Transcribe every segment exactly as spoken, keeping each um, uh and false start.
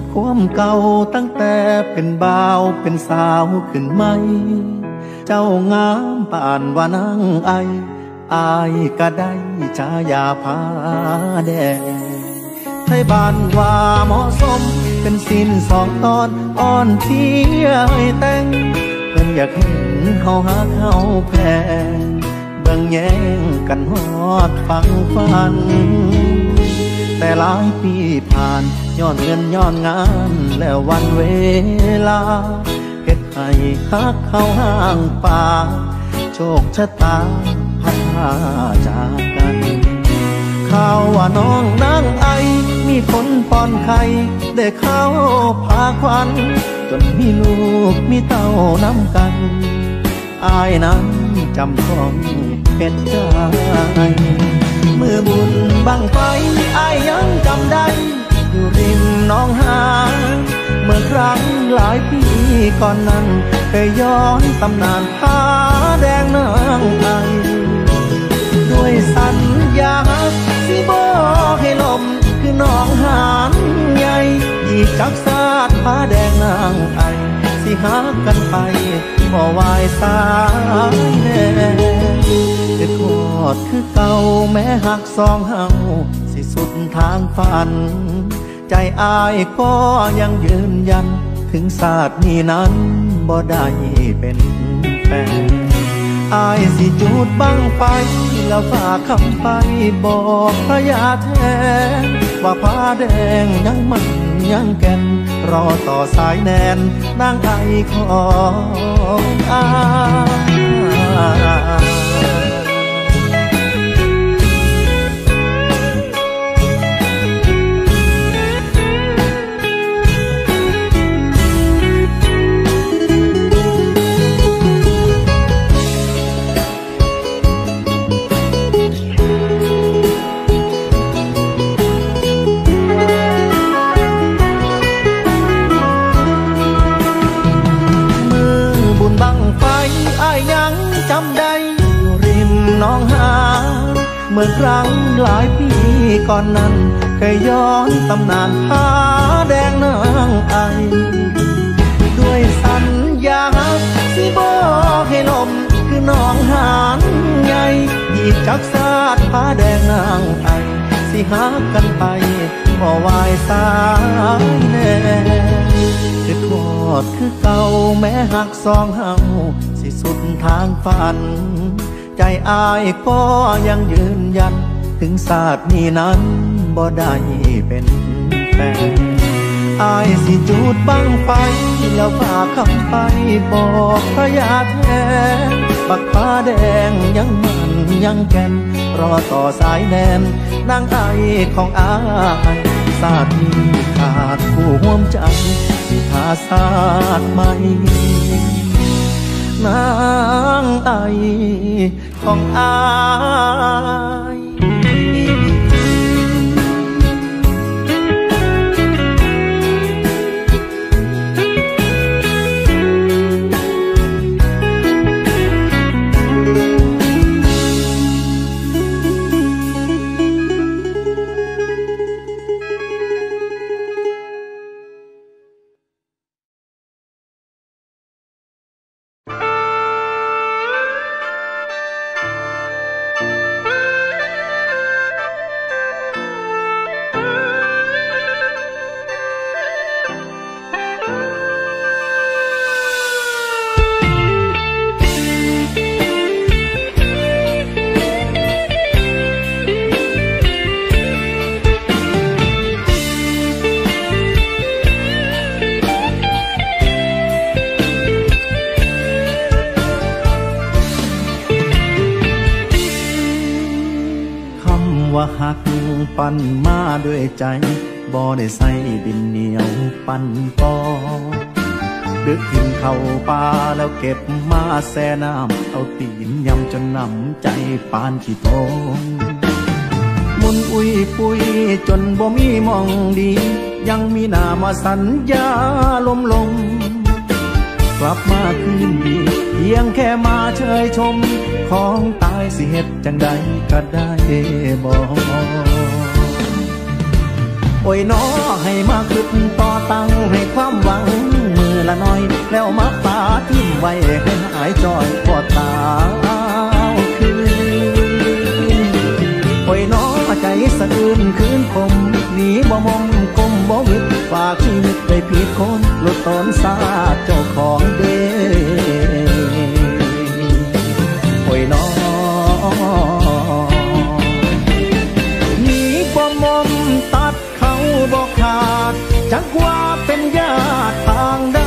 ดความเก่าตั้งแต่เป็นบ่าวเป็นสาวขึ้นไหมเจ้างามป่านว่านางไออายก็ได้ฉายาผ้าแดงไทยบ้านว่าเหมาะสมเป็นสินสองตอนอ่อนเพียให้แต่งเพิ่นอยากเห็นเขาหาเขาแพงเบิ่งแย่งกันฮอดฟังฟันแต่หลายปีผ่านย้อนเงินย้อนงานแล้ววันเวลาเฮ็ดให้ฮักเขาห่างป่าโชคชะตาพัดพาจากกันข่าวว่าน้องนางไอมีผลปอนไข่ได้เข้าพาควันจนมีลูกมีเต้าน้ำกันอายนั้นจำต้องเห็นใจเมื่อบุญบังไฟอายยังจำได้อยู่ริมหนองหาเมื่อครั้งหลายปีก่อนนั้นเคยย้อนตำนานผ้าแดงนางไอด้วยสัญญาสิบอกให้ลมคือหนองหานใหญ่หยิบจักสาดผ้าแดงนางไอสิหากันไปบ่วายสายแน่เด็ดขอดคือเก่าแม้หักสองเฮาสิสุดทางฝันใจอายก็ยังยืนยันถึงศาสตร์นี้นั้นบ่ได้เป็นแฟนอายสิจุดบังไปแล้วฝากคำไปบอกพระยาแท้ว่าผ้าแดงยังมันยังแก่นรอต่อสายแนนนางไอของอายเมื่อครั้งหลายปีก่อนนั้นเคยย้อนตำนานผ้าแดงนางไอด้วยสัญญาสิบอกให้ลมคือหนองหานใหญ่หยิบจักสาดผ้าแดงนางไอสิหากันไปบ่วายสายแน่คิดทอดคือเก่าแม้หักสองเฮาสิสุดทางฝันใจอายก็ยังยืนยันถึงศาสตร์นี้นั้นบ่ได้เป็นแฟนอายสิจุดบังไปแล้วฝากคำไปบอกพระยาแท้ปักผ้าแดงยังมันยังแก่นรอต่อสายแนนนางไอของอายศาสตร์นี้ขาดคู่ห่วมใจสิทาศาสตร์ใหม่นางไอของอายมาด้วยใจบ่ได้ใส่ดินเหนียวปั่นปอดึกกินเข้าป่าแล้วเก็บมาแซ่น้ำเอาตีนยำจนน้ำใจปานขี้โตมมุนอุ้ยปุยจนบ่มีมองดียังมีหน้ามาสัญญาลมลมกลับมาคืนดีเพียงแค่มาเชยชมของตายสิเฮ็ดจังใดก็ได้บ่โอ้ยน้อให้มาขึ้นตอด ความหวังมือละน้อยแล้วมาตาทิ้มไว้ให้หายจอยพอตาคืนโอยน้อใจสะอื้นคืนคมหนีบ่มองกลมบ่วิดฝากชีวิตไปผิดคนลดตอนซาเจ้าของเด้โอยน้อหนีบ่มองตัดเขาบ่ขาดจักว่าเป็นญาติทางใด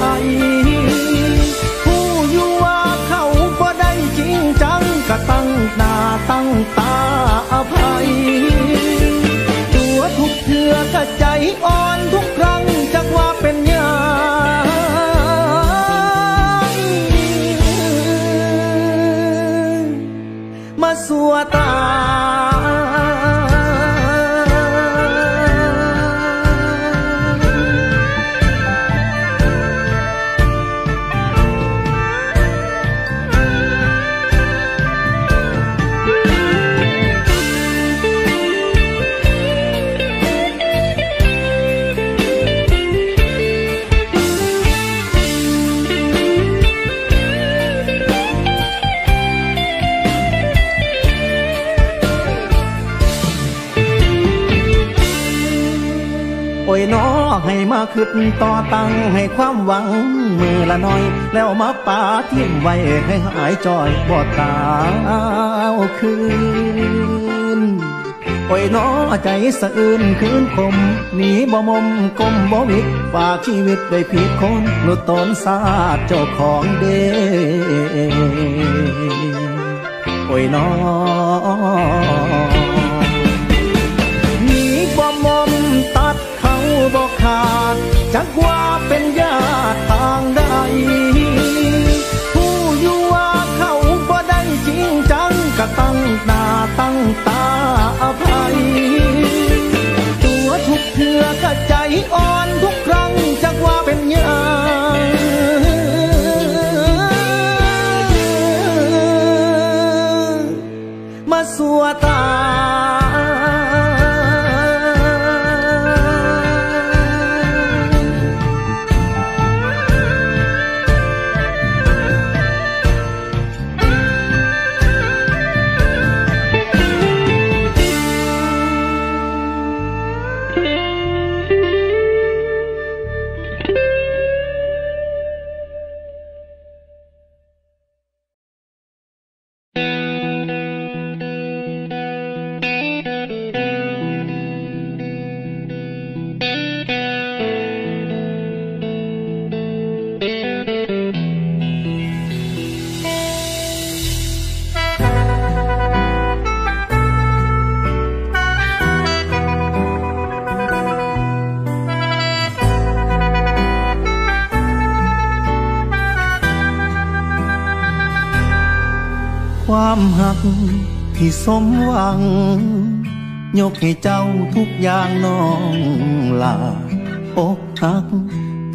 ผู้อยู่ว่าเขาบ่ได้จริงจังก็ตั้งหน้าตั้งตาอภัยตัวทุกเถื่อก็ใจอ่อนทุกครั้งจักว่าเป็นญาติมาสัวตาให้มาขึ้นต่อตั้งให้ความหวังมือละน้อยแล้วมาปาทิ้มไว้ให้หายจอยบ่ตาคืนโอยน้อใจสะอื้นคืนคมหนีบ่มมกลมบ่วิกฝากชีวิตไว้ผิดคนหลุดตนซาเจ้าของเด้โอยน้อหนีบ่มมตัดบอกขาดจักว่าเป็นญาติทางใดผู้อยู่ว่าเขาบ่ได้จริงจังก็ตั้งหน้าตั้งตาอภัยตัวทุกเถื่อก็ใจอ่อนทุกครั้งจักว่าเป็นญาติมาสัวตาความหักที่สมหวังยกให้เจ้าทุกอย่างน้องลาอกหัก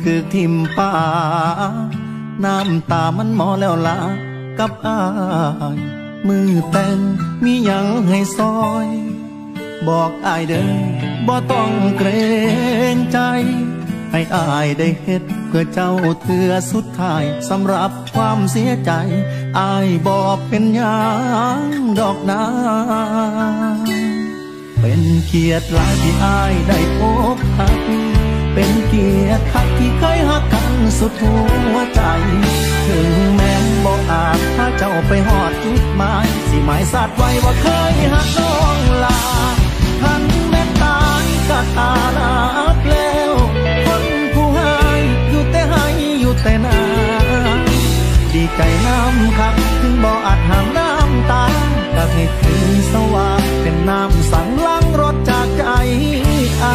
คือทิมป่าน้ำตามันหมอแล้วลากับอายมือแต่งมีหยังให้ซอยบอกอายเด้อบ่ต้องเกรงใจให้อายได้เฮ็ดเพื่อเจ้าเถื่อสุดท้ายสำหรับความเสียใจอายบอกเป็นหยังดอกนาเป็นเกียรติหลายที่อายได้พบหักเป็นเกียรติหักที่เคยหักกันสุดหัวใจถึงแม้บอกอาจถ้าเจ้าไปหอดจุดหมายสิหมายสัตว์ไว้ว่าเคยหักน้องลาหันแม่ตายกะตาลาเปล่าแต่นาดีใจน้ำคักถึงบ่ออาจห้ามน้ำตาแต่ให้คืนสว่างเป็นน้ำสั่งล้างรถจากใจอา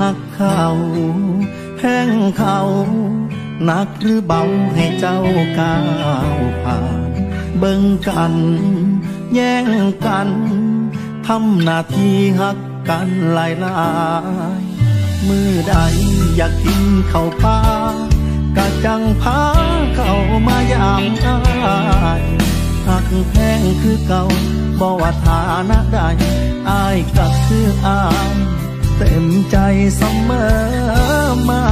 หักเขาแพงเขาหนักหรือเบาให้เจ้าก้าวผ่านเบิ่งกันแย่งกันทำหน้าที่หักกันหลายหลายมือใดอยากกินเข้าพากะจังพาเข้ามายามอายหักแพงคือเก่าบ่ว่าฐานะใดอายก็คืออาย เต็มใจเสมอมา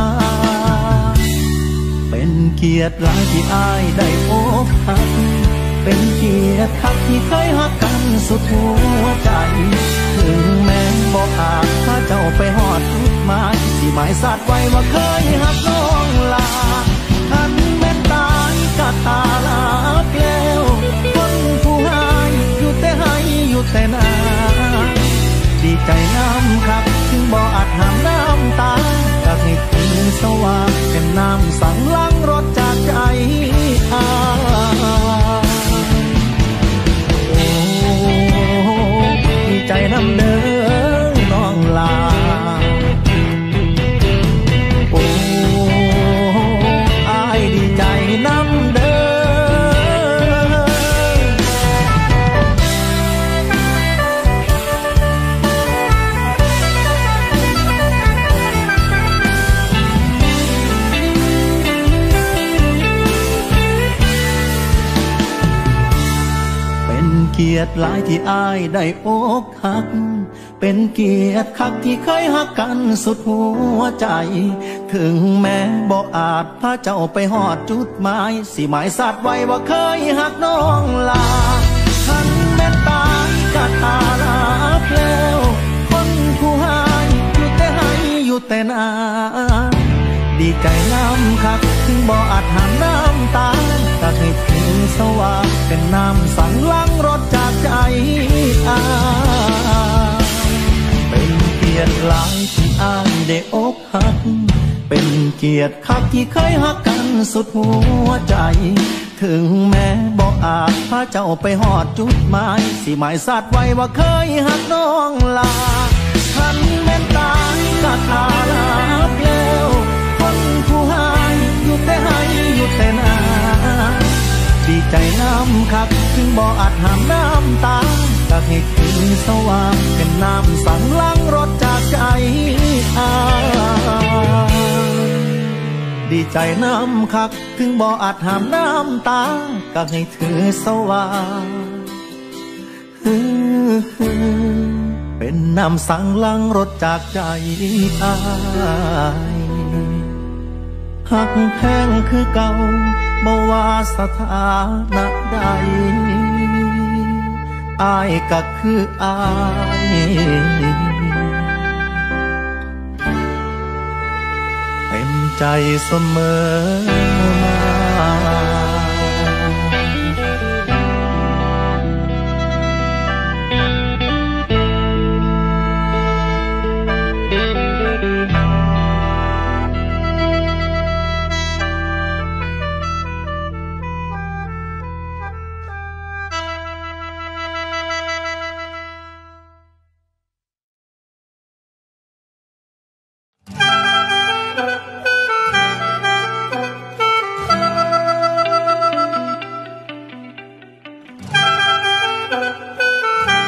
เป็นเกียรติหลายที่อ้ายได้พบกันเป็นเกียรติครับที่เคยหักกันสุดหัวใจถึงแม้บอกอาจถ้าเจ้าไปหอดทุกไม้ที่หมายสาดไว้ว่าเคยหักน้องลาทันแม่ตายกะตาลาเปลวคนผู้หายอยู่แต่ให้อยู่แต่นาดีใจน้ำครับถึงบ่อาจห้ามน้ำตาอยากให้ถึงสว่างเป็นน้ำสั่งล้างรถจากใจอาใจน้ำเด้อน้องลาโอ้อายดีใจน้ำเด้อเป็นเกียรติหลายที่อ้ายได้อกหักเป็นเกียรติคักที่เคยหักกันสุดหัวใจถึงแม้บอกอาจพาเจ้าไปหอดจุดหมายสิหมายสัตว์ไว้ว่าเคยหักน้องลาทันแม่ตายกะตาลาเปลวคนผู้หายอยู่แต่ให้อยู่แต่นาดีใจน้ำคักถึงบ่อาจหามน้ำตาอยากให้ถึงสว่างเป็นน้ำสั่งล้างรถจากใจอาเป็นเกียรติหลายที่อ้ายได้อกหักเป็นเกียรติคักที่เคยหักกันสุดหัวใจถึงแม้บอกอาจพาเจ้าไปหอดจุดหมายสิหมายสาดไว้ว่าเคยหักน้องลาทันแม่นตายกะตาลาเปลวคนผู้หายอยู่แต่ให้อยู่แต่นาดีใจน้ำคักถึงบ่อาจห้ามน้ำตาอยากให้ถึงสว่างเป็นน้ำสั่งล้างรถจากใจอาดีใจน้ำคักถึงบ่อาจห้ามน้ำตาอยากให้ถึงสว่างเป็นน้ำสั่งล้างรถจากใจอาหักแพงคือเก่าบ่ว่าสถานะใดอายก็คืออายเต็มใจเสมอมา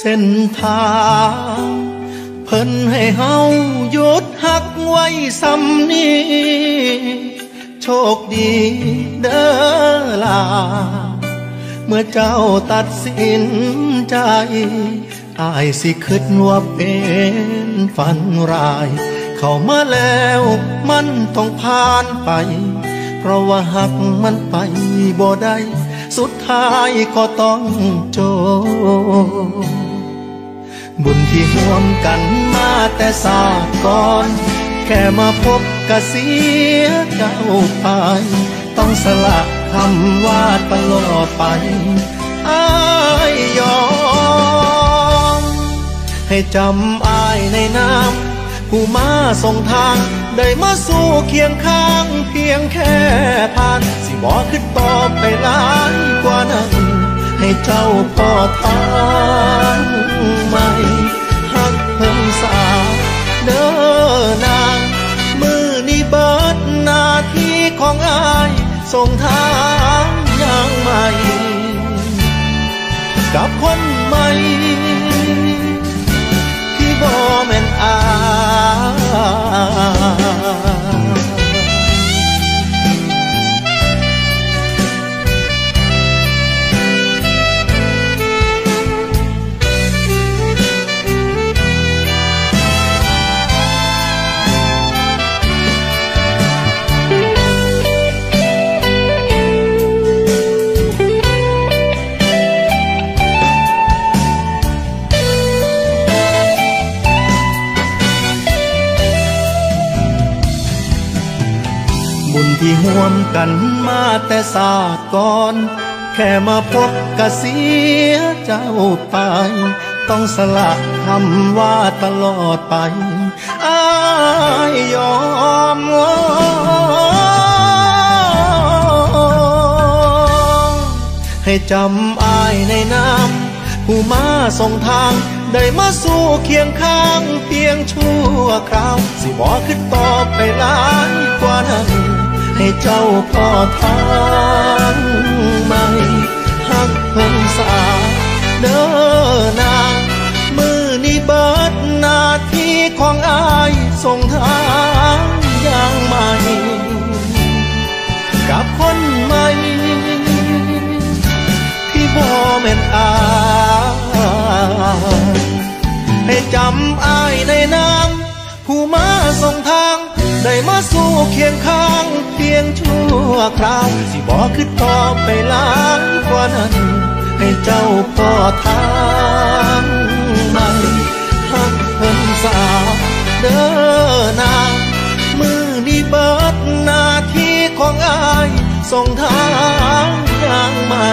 เส้นทางเพิ่นให้เฮาหยุดหักไว้ซ้ำนี้โชคดีเด้อล่ะเมื่อเจ้าตัดสินใจอายสิคิดว่าเป็นฝันร้ายเข้ามาแล้วมันต้องผ่านไปเพราะว่าหักมันไปบ่ได้สุดท้ายก็ต้องจบบุญที่ร่วมกันมาแต่ศาสตร์ก่อนแค่มาพบกะเสียเจ้าไปต้องสละคำวาดตลอดไปอ้ายยอมให้จำอ้ายในน้ำผู้มาส่งทางได้มาสู้เคียงข้างเพียงแค่ผ่านสิบอกขึ้นตอบไปล้านกว่านั้นให้เจ้าพอทางใหม่หักเพิ่มสาเดินนางมือนี้เบิดหน้าที่ของอายส่งทางอย่างใหม่กับคนใหม่ที่บ่แม่นอาย บุญที่ห่วมกันมาแต่ศาสตร์ก่อนแค่มาพบกะเสียเจ้าไปต้องสละคำว่าตลอดไปอ้ายยอมวอนให้จำอ้ายในน้ำผู้มาส่งทางได้มาสู้เคียงข้างเพียงชั่วคราวสิบ่ขึ้นตอบไปหลายกว่านั้นให้เจ้าพ่อทางใหม่หักเพิ่มสาเดินหน้ามือนี้เบิดหน้าที่ของอ้ายส่งทางอย่างใหม่กับคนใหม่ที่บ่แม่นอ้ายให้จำอ้ายในน้ำผู้มาส่งทางได้มาสู้เคียงข้างเพียงชั่วคราวสิบอกคือต่อไปล้างกว่านั้นให้เจ้าพ่อทางใหม่หักเพิ่มสาเดินหน้ามือนี้เบิดหน้าที่ของอ้ายส่งทางอย่างใหม่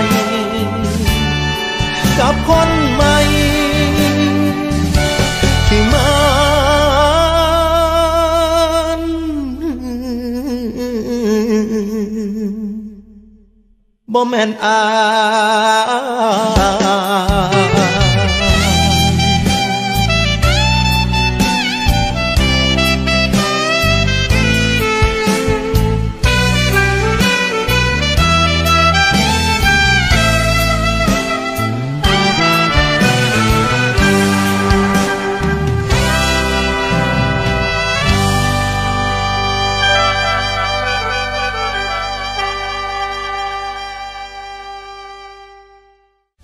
กับคนใหม่ที่มาบ่แม่นอ้าย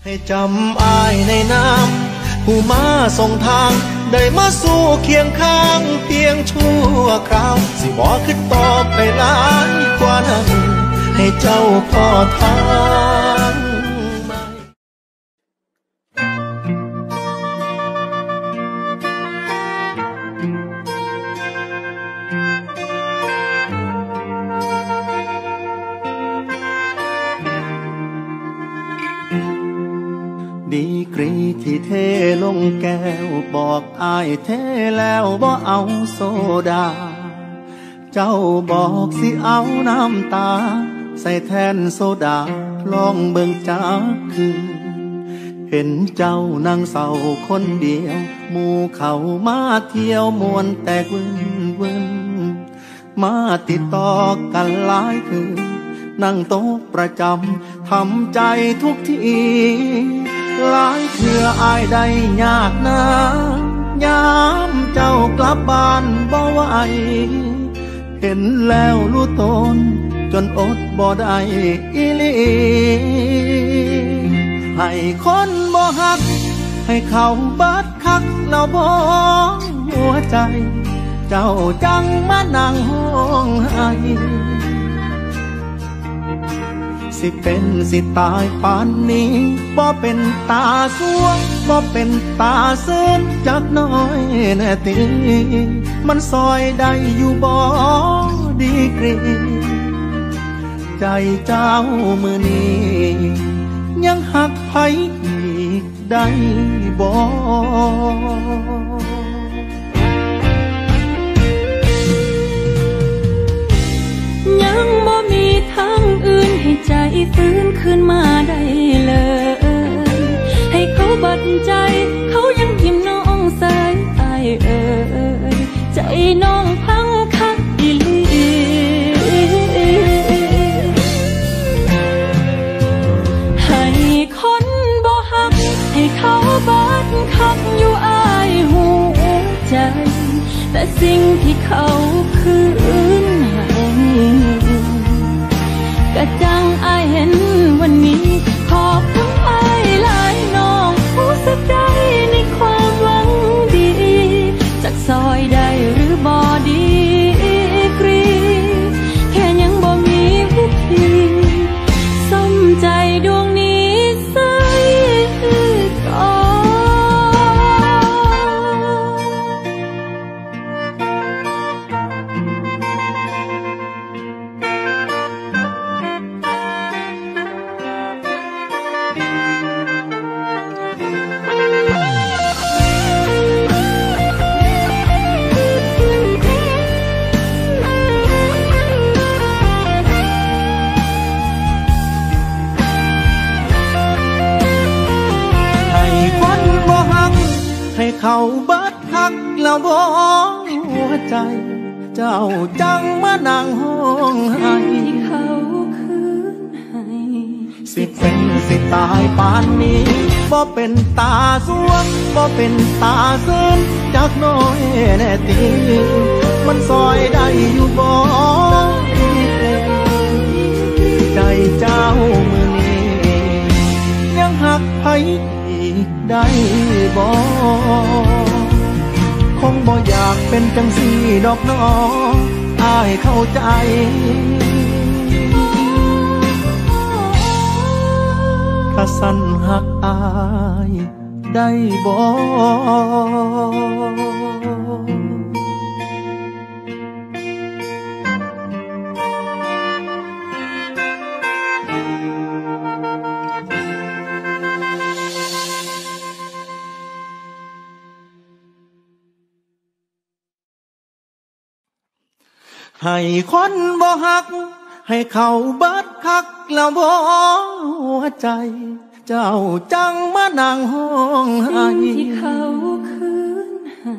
ให้จำอ้ายในน้ำผู้มาส่งทางได้มาสู้เคียงข้างเพียงชั่วคราวสิบอกขึ้นตอบไปหลายกว่านั้นให้เจ้าพ่อทางดีกรีที่เทลงแก้วบอกอ้ายเทแล้วบ่เอาโซดาเจ้าบอกสิเอาน้ำตาใส่แทนโซดาลองเบิ่งจักคืนเห็นเจ้านั่งเศร้าคนเดียวหมู่เขามาเที่ยวมวนแต่วึนวึนมาติดต่อกันหลายคืนนั่งโต๊ะประจำทำใจทุกทีหลายเถื่ออายได้ยากนะยามเจ้ากลับบ้านบ่ไหวเห็นแล้วรู้ตนจนอดบ่ได้อีหลีให้คนบ่ฮักให้เขาบัดคักแล้วบ่หัวใจเจ้าจังมานั่งห้องไห้สิเป็นสิตายปานนี้บ่เป็นตาสวงบ่เป็นตาเส้นจักน้อยแน่ตีมันซอยได้อยู่บ่ดีกรีใจเจ้ามือนี้ยังหักไผอีกได้บ่ยังบ่มีทางอื่นให้ใจฟื้นขึ้นมาได้เลยให้เขาบัดใจเขายังพิมพ์น้องสายตายเอ่ยใจน้องพังคักอีหลีให้คนบ่ฮักให้เขาบัดคักอยู่อ้ายหูใจแต่สิ่งที่เขาคืนกะจังอายเห็นวันนี้ขอบคุณอายหลายน้องผู้สักใจในความหวังดีจากซอยได้หรือบอดีกรีแค่ยังบ่มีวิธีส้มใจดวงนี้ใส่ก่อน เบิดคักแล้วบ่หัวใจเจ้าจังมานั่งห้องให้เขาคืนให้สิเป็นสิตายปานนี้บ่เป็นตาสวงบ่เป็นตาซึ้งจักน้อยแน่ตีมันซอยได้อยู่บ่ใจเจ้ามื้อนี้ยังหักไผอีกได้บ่คงบ่อยากเป็นจังซี่ดอกน้ออ้ายเข้าใจกะสั่นหักอ้ายได้บ่ให้คนบ่หักให้เขาเบิดคักแล้วบ่หัวใจเจ้าจังมานั่งห้องให้สิ่งที่เขาคืนให้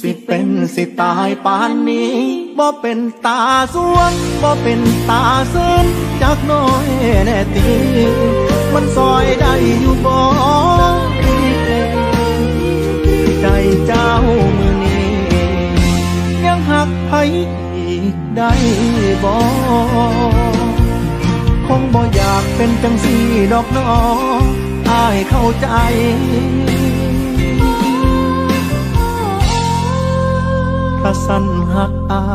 สิเป็นสิตายปานนี้บ่เป็นตาสวงบ่เป็นตาซึ้งจักน้อยแน่ตีมันซอยได้อยู่บ่ใจเจ้ามื้อนี้ยังหักไผได้บ่คงบ่อยากเป็นจังซี่ดอกน้ออ้ายเข้าใจกะสั่นหักอ้า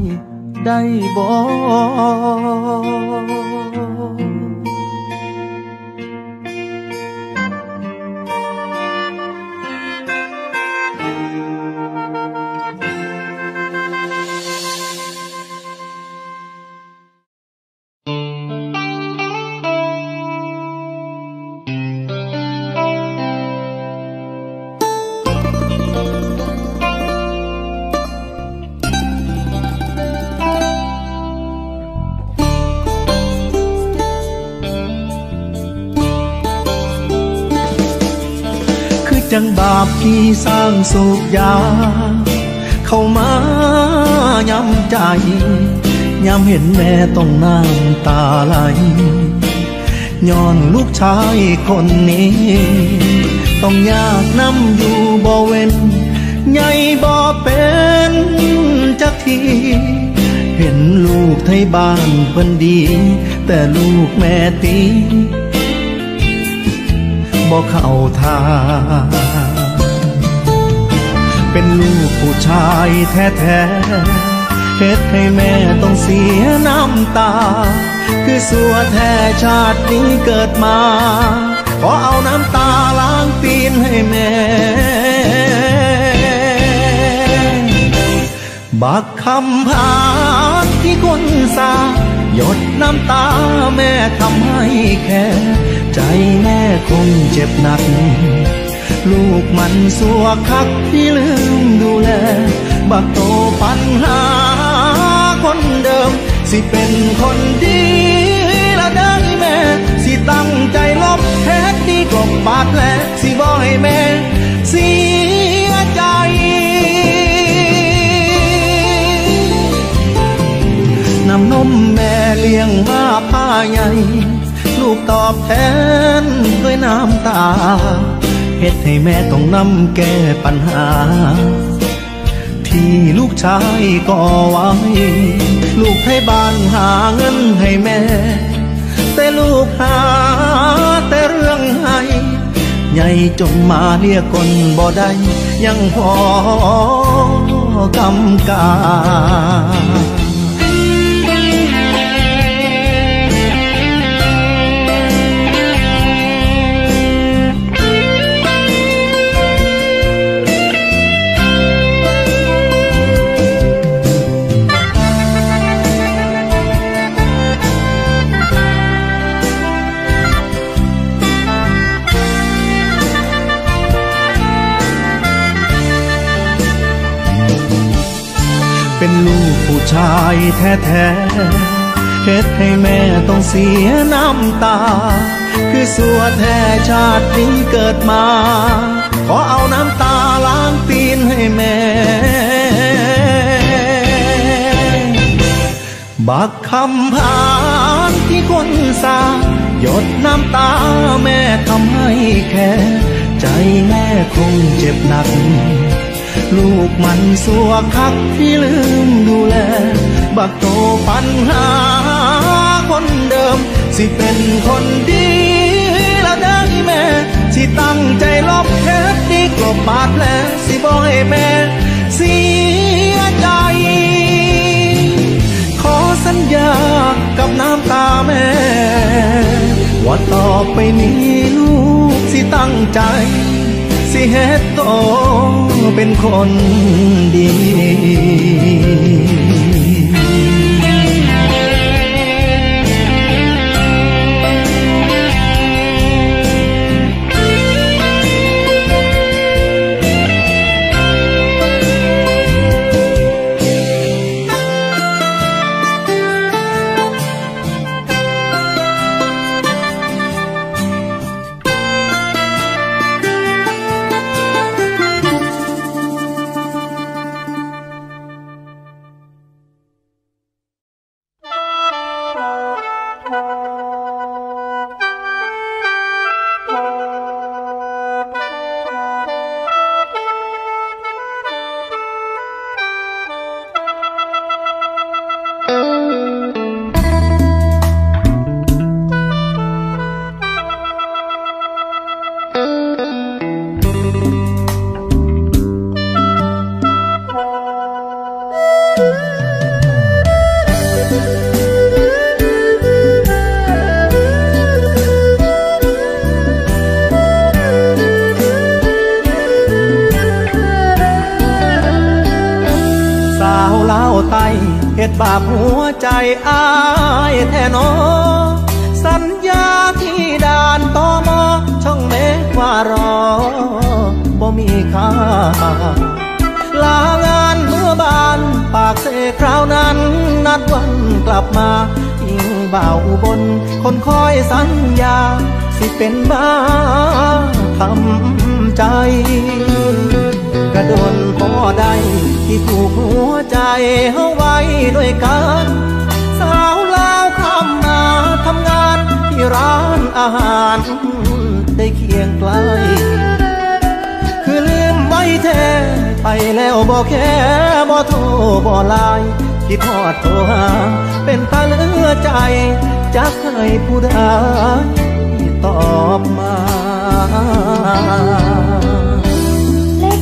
ยได้บ่จังบาปที่สร้างสูบยาเข้ามายำใจยำเห็นแม่ต้องน้ำตาไหลย้อนลูกชายคนนี้ต้องยากน้ำอยู่บ่เว้นใหญ่บ่เป็นจักทีเห็นลูกไทยบ้านเพิ่นดีแต่ลูกแม่ตีบ่เข้าทางเป็นลูกผู้ชายแท้ๆเฮ็ดให้แม่ต้องเสียน้ำตาคือสัวแท้ชาตินี้เกิดมาขอเอาน้ำตาล้างตีนให้แม่บักคำพานที่คนสาหยดน้ำตาแม่ทำให้แค่ใจแม่คงเจ็บหนักลูกมันสัวคักที่ลืมดูแลบักโตปัญหาคนเดิมสิเป็นคนดีละเด้อแม่สิตั้งใจลบแท้ดีกบบาดแผลสิบ่ให้แม่เสียใจน้ำนมแม่เลี้ยงมาผ้าใหญ่ลูกตอบแทนด้วยน้ำตาเฮ็ดให้แม่ต้องนำแก้ปัญหาที่ลูกชายก่อไว้ลูกให้บ้านหาเงินให้แม่แต่ลูกหาแต่เรื่องให้ใหญ่จนมาเรียกคนบ่ได้ยังพอกำกาเป็นลูกผู้ชายแท้ๆเฮ็ดให้แม่ต้องเสียน้ำตาคือสัวแท้ชาตินี้เกิดมาขอเอาน้ำตา แม่บักคำผ่านที่คนสาหยดน้ำตาแม่ทำให้แค่ใจแม่คงเจ็บหนักลูกมันสัวคักที่ลืมดูแลบักโตปัญหาคนเดิมสิเป็นคนดีแล้วเด้อแม่สิตั้งใจลบเท็จดีกลบบาดแผลสิบ่ให้แม่เสียใจขอสัญญากับน้ำตาแม่ว่าต่อไปนี้ลูกสิตั้งใจสิเฮ็ดโตเป็นคนดีบาปหัวใจอ้ายแท้นอสัญญาที่ด่านตมช่องเมฆว่ารอบ่มีค่าลางานเมื่อบานปากเสกคราวนั้นนัดวันกลับมาอิงบ่าวอุบลคนคอยสัญญาสิเป็นบ้าทำใจกระโดนพอได้ที่ผูกหัวใจเอาไว้ด้วยกันสาวลาวข้ามมาทำงานที่ร้านอาหารได้เคียงไกลคือลืมไว้แท้ไปแล้วบอกแค่บอกโทรบอกไลน์คิดทอดโทรหาเป็นตาเลือใจจะเคยผู้ใดตอบมา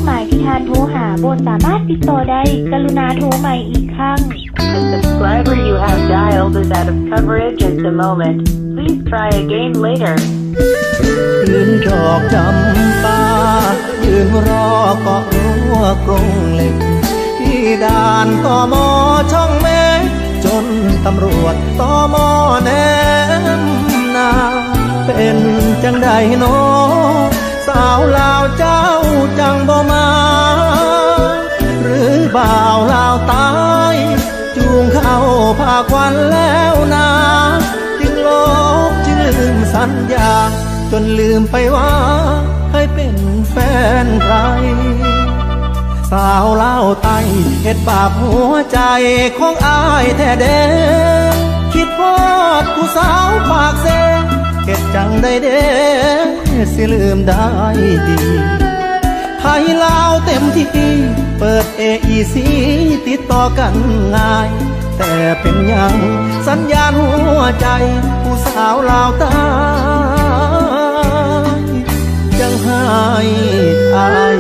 หมายที่ทานโทรหาบนสามารถติดต่อได้กรุณาโทรใหม่อีกครั้ง The subscriber you have dialed is out of coverage at the moment. Please try again later. ยืนดอกจำปายืนรอเกาะรั้วกรงเหล็กที่ด่านตมช่องเมฆจนตำรวจตมแนมนาเป็นจังใดโนสาวลาวเจ้าจังบ่มาหรือบ่าวลาวตายจูงเข้าพาควันแล้วนาจึงลบชื่อสัญญาจนลืมไปว่าเคยเป็นแฟนใครสาวลาวไต้เฮ็ดบาปหัวใจของอ้ายแท้เด้คิดว่าผู้สาวปากเสเก็บจังได้เด้สิลืมได้ดีไทยลาวเต็มที่เปิด เอ อี ซี ติดต่อกันง่ายแต่เป็นยังสัญญาณหัวใจผู้สาวลาวตายจังให้อาย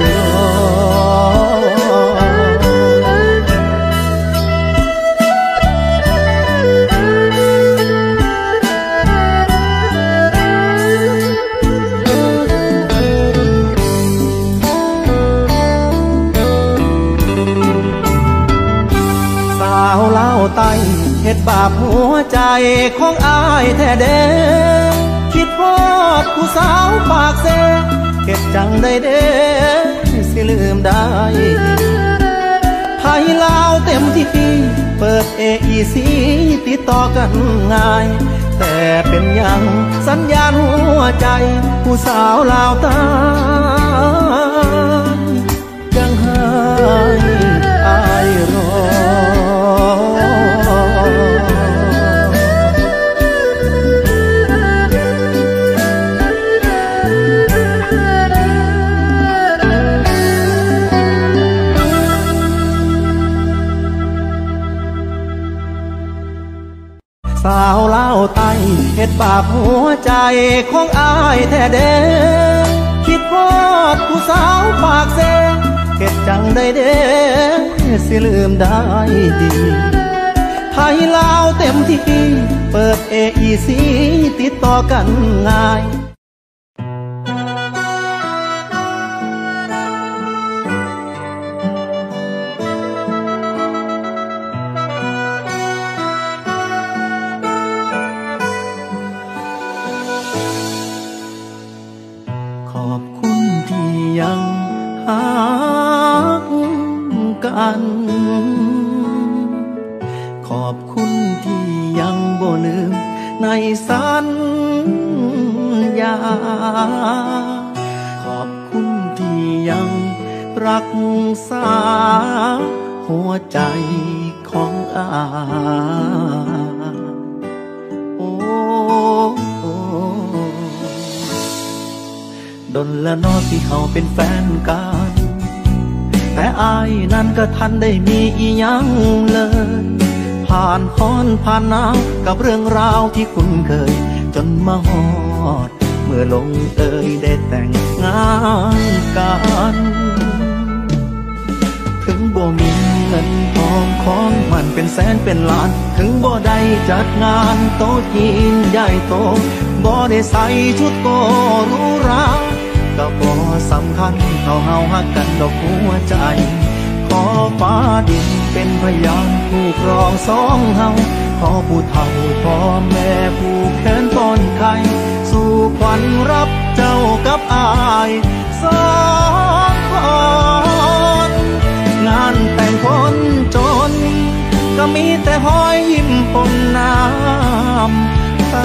เฮ็ดบาปหัวใจของอ้ายแท้เด้คิดพอดผู้สาวปากเสเก็บจังได้เด้สิลืมได้ไทยลาวเต็มที่เปิด เอ อี ซี ติดต่อกันง่ายแต่เป็นยังสัญญาณหัวใจผู้สาวลาวตายจังหา สาวเล่าไตเห็ดปากหัวใจของอายแท้เด้คิดพอดผู้สาวปากเซเก็บจังได้เด้สิลืมได้ดีไทยลาวเต็มที่เปิด เอ อี ซี ติดต่อกันง่ายขอบคุณที่ยังบ่ลืมในสัญญาขอบคุณที่ยังรักษาหัวใจของอาโอ้ดนละนอที่เขาเป็นแฟนกันแต่อายนั้นก็ทันได้มีอีหยังเลยผ่านฮ้อนผ่านหนาวกับเรื่องราวที่คุ้นเคยจนมาฮอดเมื่อลงเอยได้แต่งงานกันถึงบ่มีเงินทองของมันเป็นแสนเป็นล้านถึงบ่ได้จัดงานโต๊ะจีนใหญ่โตบ่ได้ใส่ชุดโกรู้ราก็บ่สำคัญเท่าเฮาฮักกันดอกหัวใจขอฟ้าดินเป็นพยานผู้ครองสองเฮาขอผู้เฒ่าพ่อแม่ผู้แขนต้นไข่สู่ขวัญรับเจ้ากับอายสองคนงานแต่งคนจนก็มีแต่หอยยิ้มปนน้ำตา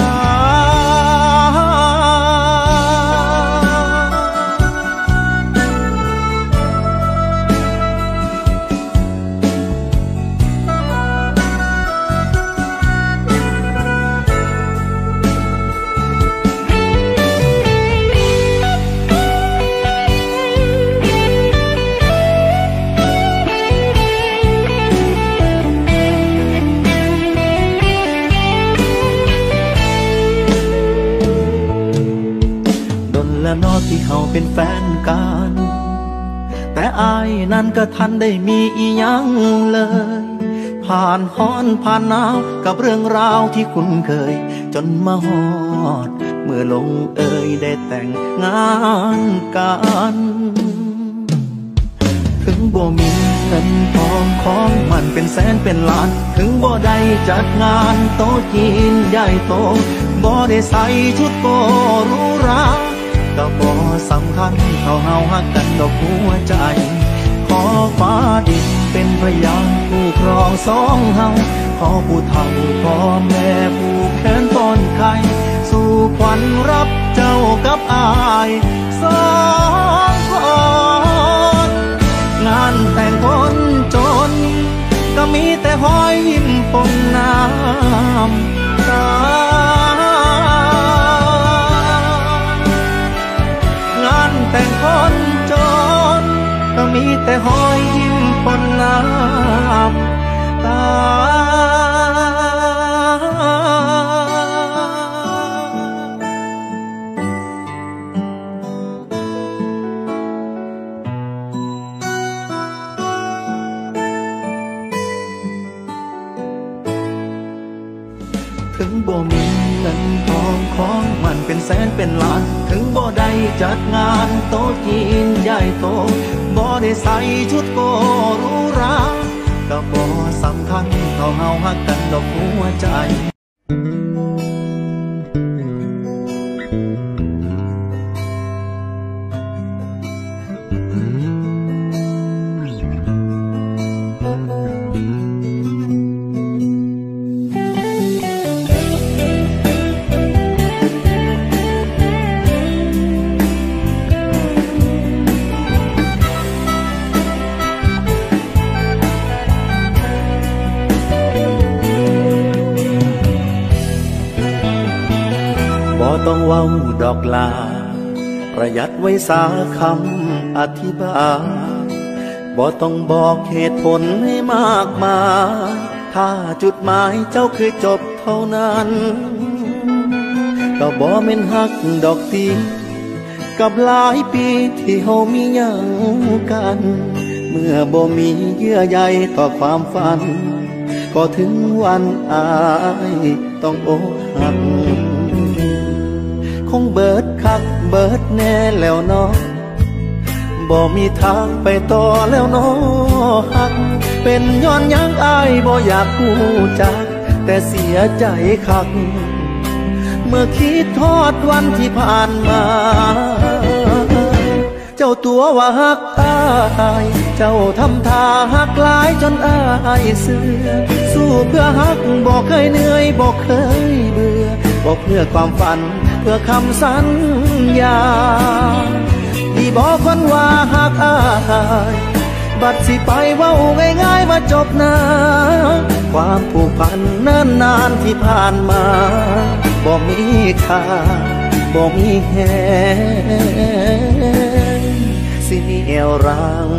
ที่เขาเป็นแฟนกันแต่อายนั้นก็ทันได้มีอีหยังเลยผ่านฮ้อนผ่านหนาวกับเรื่องราวที่คุ้นเคยจนมาฮอดเมื่อลงเอยได้แต่งงานกันถึงบ่มีเงินทองของมันเป็นแสนเป็นล้านถึงบ่ได้จัดงานโต๊ะจีนใหญ่โตบ่ได้ใส่ชุดโกรู้ราก็บ่สำคัญเท่าเฮาฮักกันดอกหัวใจขอฟ้าดินเป็นพยานผู้ครองสองเฮาขอผู้เฒ่าพ่อแม่ผู้แขนต้นไข่สู่ขวัญรับเจ้ากับอายสองคนงานแต่งคนจนก็มีแต่หอยยิ้มปนน้ำตาแต่งคนจนก็มีแต่หอยยิ้มปนน้ำตาถึงบ่มีเงินทองของมันเป็นแสนเป็นล้านถึงบ่ได้จัดงานโต๊ะจีนใหญ่โตบ่ได้ใส่ชุดโกรู้ราก็บ่สำคัญเท่าเฮาฮักกันดอกหัวใจต้องเว้าดอกลาประหยัดไว้สาคำอธิบายบ่ต้องบอกเหตุผลให้มากมาย ถ้าจุดหมายเจ้าคือจบเท่านั้นก็บ่แม่นฮักดอกตีกับหลายปีที่เฮามีหยังกันเมื่อบ่มีเยื่อใยต่อความฝันก็ถึงวันอายต้องอกหักคงเบิดคักเบิดแน่แล้วเนาะบ่มีทางไปต่อแล้วเนาะหักเป็นย้อนยังอายบ่อยากฮู้จักแต่เสียใจคักเมื่อคิดทอดวันที่ผ่านมาเจ้าตัวว่าหักอายเจ้าทำท่าหักหลายจนอายเสื่อสู้เพื่อหักบ่เคยเหนื่อยบ่เคยเบื่อบ่เพื่อความฝันเพื่อคำสัญญาที่บอกคนว่าหักอายบัดสิไปว่าง่ายๆว่าจบนะความผูกพันนานนานที่ผ่านมาบ่มีค่าบ่มีแหงสิมีเอวรัง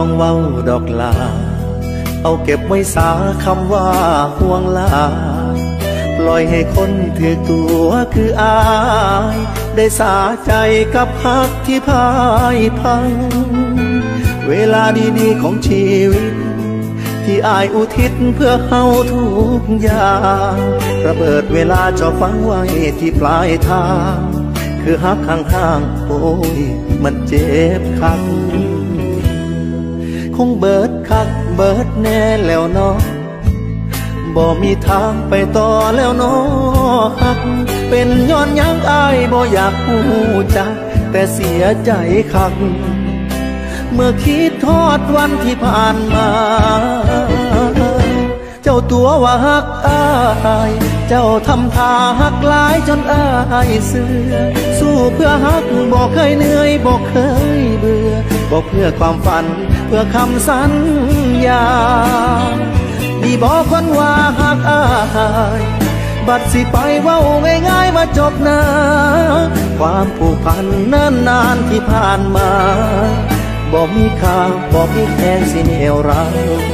ต้องเว้าดอกลาเอาเก็บไว้สาคำว่าห่วงลาปล่อยให้คนถือตัวคืออายได้สาใจกับฮักที่พ่ายพังเวลาดีๆของชีวิตที่อายอุทิศเพื่อเฮาทุกอย่างระเบิดเวลาจะฟังไว้ที่ปลายทางคือฮักห่างๆโอ้ยมันเจ็บคักคงเบิดคักเบิดแน่แล้วเนาะบ่มีทางไปต่อแล้วเนาะหักเป็นย้อนยังอายบ่อยากฮู้จักแต่เสียใจคักเมื่อคิดทอดวันที่ผ่านมาเจ้าตัวว่าหักอายเจ้าทำท่าหักหลายจนอายเสื่อสู้เพื่อหักบ่เคยเหนื่อยบ่เคยเบื่อบ่เพื่อความฝันเพื่อคำสัญญาที่บอกคนว่าหักอายบัดสิไปว่าง่ายๆว่าจบนะความผูกพันนานนานที่ผ่านมาบ่มีค่าบ่มีแค่สิเหนียวรัก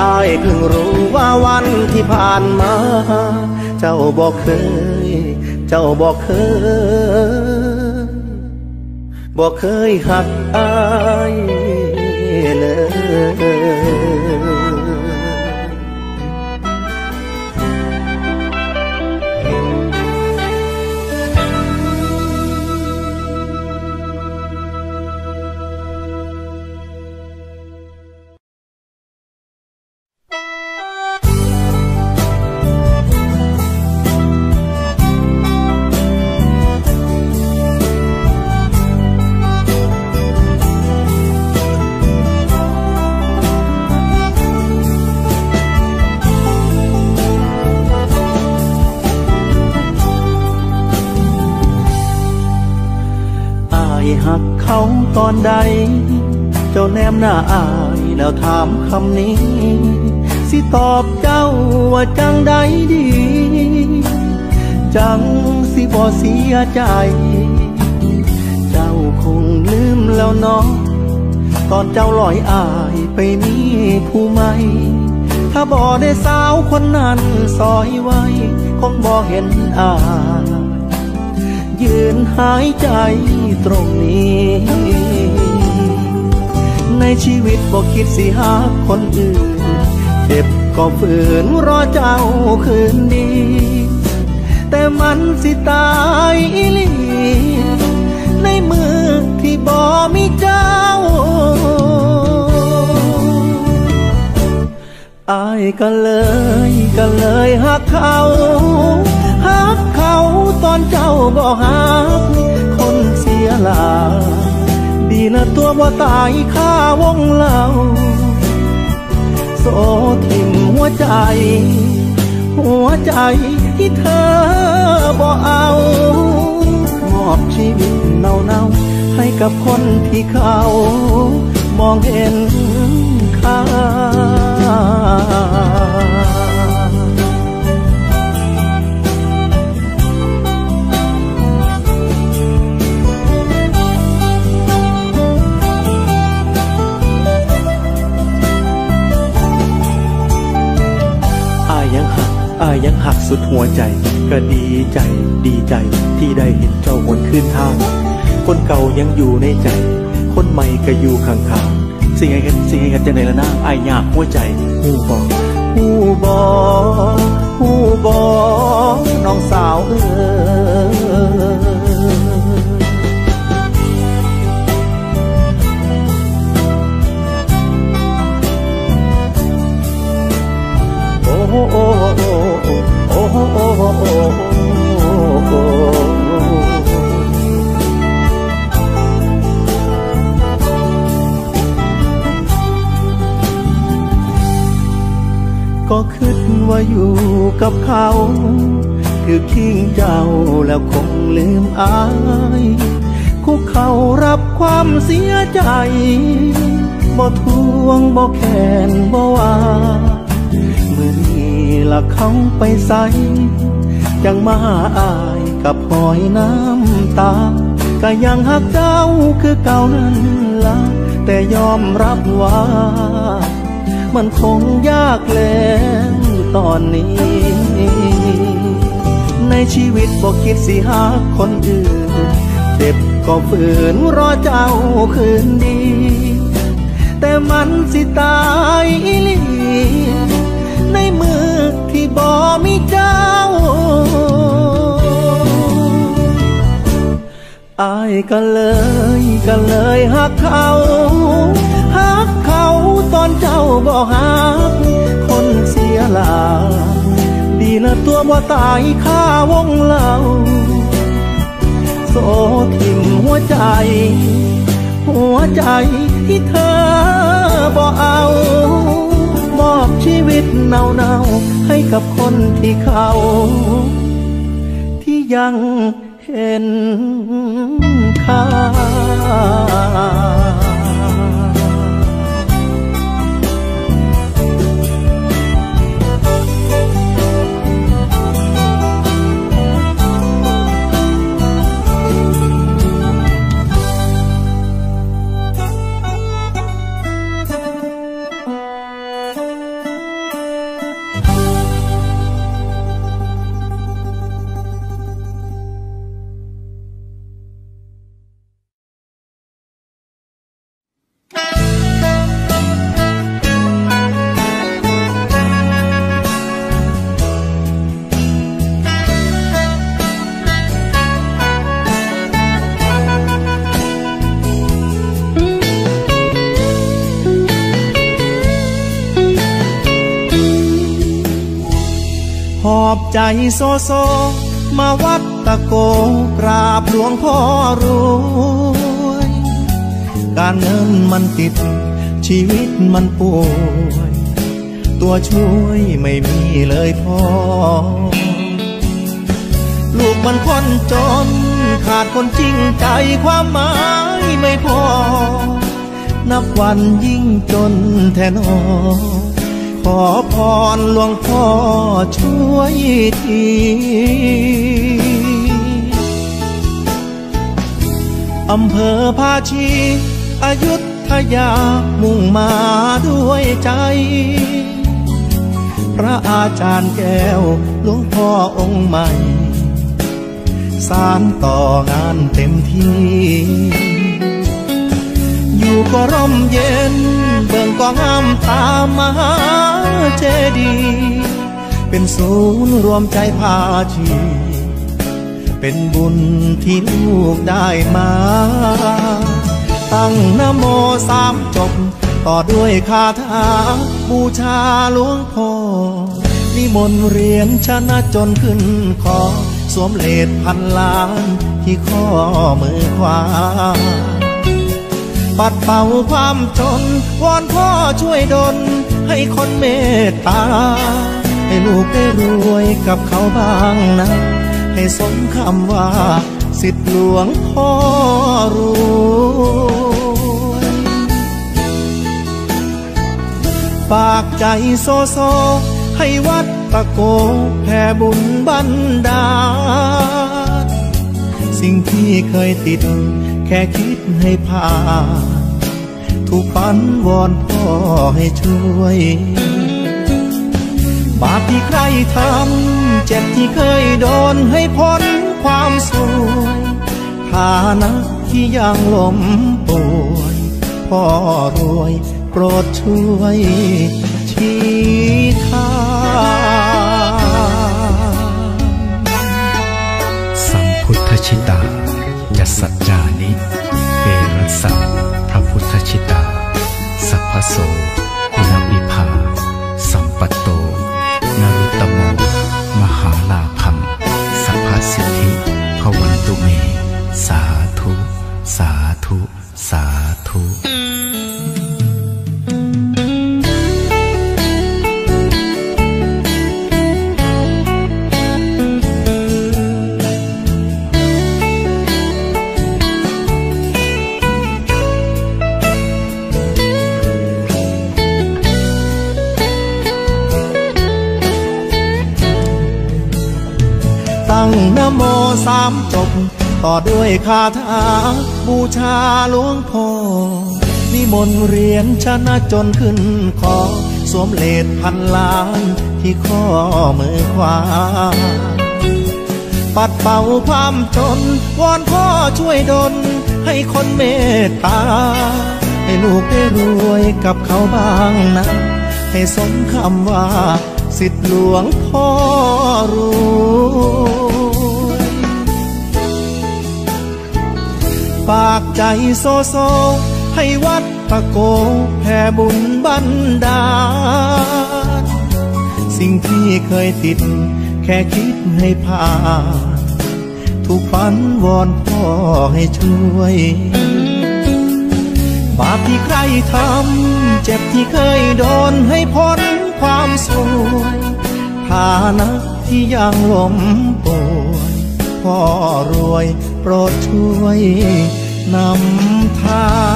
อายเพิ่งรู้ว่าวันที่ผ่านมาเจ้าบ่เคยเจ้าบ่เคยบ่เคยหักอายเลยเขาตอนใดเจ้าแนมหน้าอายแล้วถามคำนี้สิตอบเจ้าว่าจังใดดีจังสิบ่เสียใจเจ้าคงลืมแล้วเนาะตอนเจ้าลอยอายไปมีผู้ใหม่ถ้าบ่ได้สาวคนนั้นซอยไว้คงบ่เห็นอายยืนหายใจตรงนี้ในชีวิตบ่คิดสิหาคนอื่นเจ็บก็ฝืนรอเจ้าคืนดีแต่มันสิตายอีหลีในมือที่บ่มีเจ้าอายก็เลยก็เลยหักเขาหักเขา ตอนเจ้าบ่หักคนเสียหลายดีนะตัวบ่ตายข้าวงเล่าโสทิ่มหัวใจหัวใจที่เธอบ่เอามอบชีวิตเน่าๆให้กับคนที่เขามองเห็นค่าอ้ายยังหักสุดหัวใจก็ดีใจดีใจที่ได้เห็นเจ้าหวนคืนทางคนเก่ายังอยู่ในใจคนใหม่ก็อยู่ข้างๆสิ่งไงกันสิ่งไงกันจะไหนละนะอ้ายอยากหัวใจหูบอหูบอหูบอน้องสาวเออก็คิดว่าอยู่กับเขาคือทิ้งเจ้าแล้วคงลืมอายคุกเข่ารับความเสียใจบ่ทวงบ่แค้นบ่ว่าเมื่อนี้ละเขาไปใส่ยังมาอายกับหอยน้ำตาก็ยังหักเจ้าคือเก่านั้นละแต่ยอมรับว่ามันคงยากแล้วตอนนี้ในชีวิตบ่คิดสิหาคนอื่นเจ็บก็ฝืนรอเจ้าคืนดีแต่มันสิตายอีหลีในมือที่บ่มีเจ้าอ้ายก็เลยก็เลยหักเขาหักเขาตอนเจ้าบ่หักคนเสียหลายดีนะตัวบ่ตายข้าวงเล่าโสทิ่มหัวใจหัวใจที่เธอบ่เอามอบชีวิตเน่าๆให้กับคนที่เขาที่ยังเห็นค่าใจโซโซมาวัดตะโกกราบหลวงพ่อรวยการเงินมันติดชีวิตมันป่วยตัวช่วยไม่มีเลยพ่อลูกมันคนจนขาดคนจริงใจความหมายไม่พอนับวันยิ่งจนแทนอขอพรหลวงพ่อช่วยทีอำเภอภาชีอยุธยามุ่งมาด้วยใจพระอาจารย์แก้วหลวงพ่อองค์ใหม่สานต่องานเต็มที่อยู่ก็ร่มเย็นเบิ่งก็งามตามมหาเจดีย์เป็นศูนย์รวมใจภาชีเป็นบุญที่ลูกได้มาตั้งนะโมสามจบต่อด้วยคาถาบูชาหลวงพ่อนิมนต์เรียนชนะจนขึ้นคอ สวมเลสพันล้านที่ข้อมือขวาปัดเป่าความจนวอนพ่อช่วยดลให้คนเมตตาให้ลูกได้รวยกับเขาบ้างนะให้สมคำว่าศิษย์หลวงพ่อรู้ฝากใจโซโซให้วัดตะโกแผ่บุญบันดาลสิ่งที่เคยติดแค่คิดให้ผ่านถูกปั้นวอนพ่อให้ช่วยบาปที่ใครทำเจ็บที่เคยโดนให้พ้นความสวยฐานะที่ยังล้มป่วยพ่อรวยโปรดช่วยชี้ทางสัมพุทธชิตายัสสัจจานิเปรัสสะพระพุทธชิตาสัพพโสกุณวิภาสัมปัตโตนรุตโมมหาลาภังสัพพสิทธิภวันตุเมสาธุสาธุสาธุตั้งนะโมสามจบต่อด้วยคาถาบูชาหลวงพ่อนิมนต์เรียนชนะจนขึ้นคอสวมเลสพันล้านที่ข้อมือขวาปัดเป่าความจนวอนพ่อช่วยดลให้คนเมตตาให้ลูกได้รวยกับเขาบ้างนะให้สมคำว่าศิษย์หลวงพ่อรู้ฝากใจโซโซให้วัดตะโกแผ่บุญบันดาลสิ่งที่เคยติดแค่คิดให้ผ่านถูกฝันวอนพ่อให้ช่วยบาปที่ใครทำเจ็บที่เคยโดนให้พ้นความสวยฐานะที่ยังล้มป่วยพ่อรวยโปรดช่วยนำทาง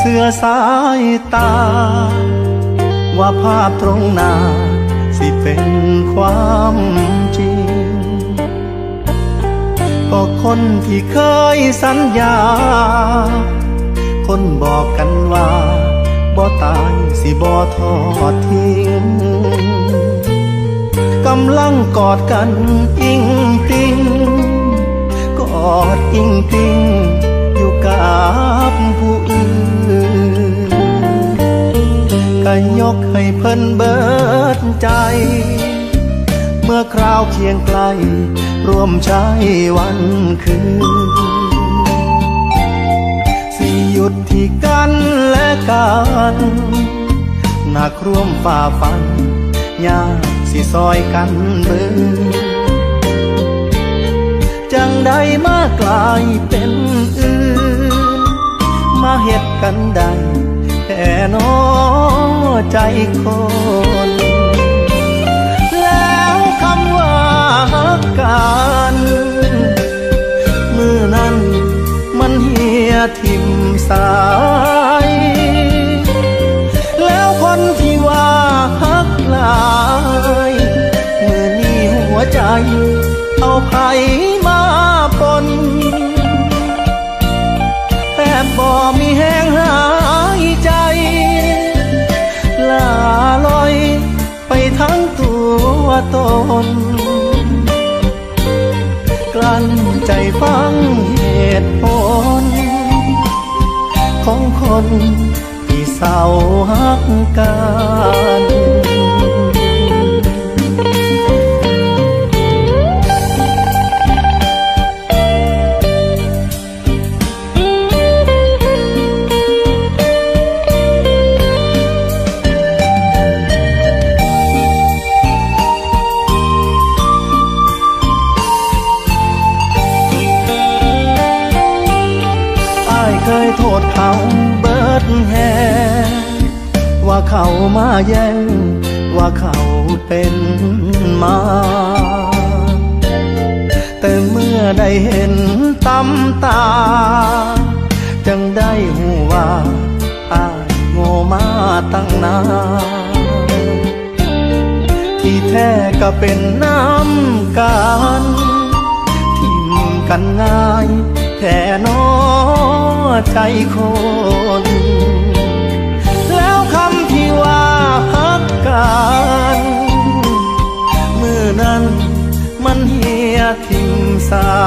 เสือสายตาว่าภาพตรงหน้าสิเป็นความจริงก็คนที่เคยสัญญาคนบอกกันว่าบ่ตายสิบ่ทอดทิ้งกำลังกอดกันอิงติงกอดอิงติงอยู่กับผู้อื่นก็ยกให้เพิ่นเบิดใจเมื่อคราวเคียงไกลร่วมใช้วันคืนสิหยุดที่กันและกันหนักร่วมฝ่าฟันยากสิซอยกันเบิดจังใดมากลายเป็นอื่นมาเหตุกันใดแต่น้อใจคนแล้วคำว่า หักกันมือนั้นมันเหี่ยทิ่มสายแล้วคนที่ว่าหักหลายมือนี้หัวใจเอาไผมาปนแต่บ่มีแห้งหายใจลาลอยไปทั้งตัวตนกลั้นใจฟังเหตุผลของคนที่เศร้าหักกันเขาเบิดแหงว่าเขามาแย่งว่าเขาเป็นมาแต่เมื่อได้เห็นตำตาจึงได้หูว่าอ้ายโง่มาตั้งนานที่แท้ก็เป็นน้ำกันทิ่มกันง่ายแท้น้อใจคนแล้วคำที่ว่าหักกันมือนั้นมันเหี่ยทิ่มสา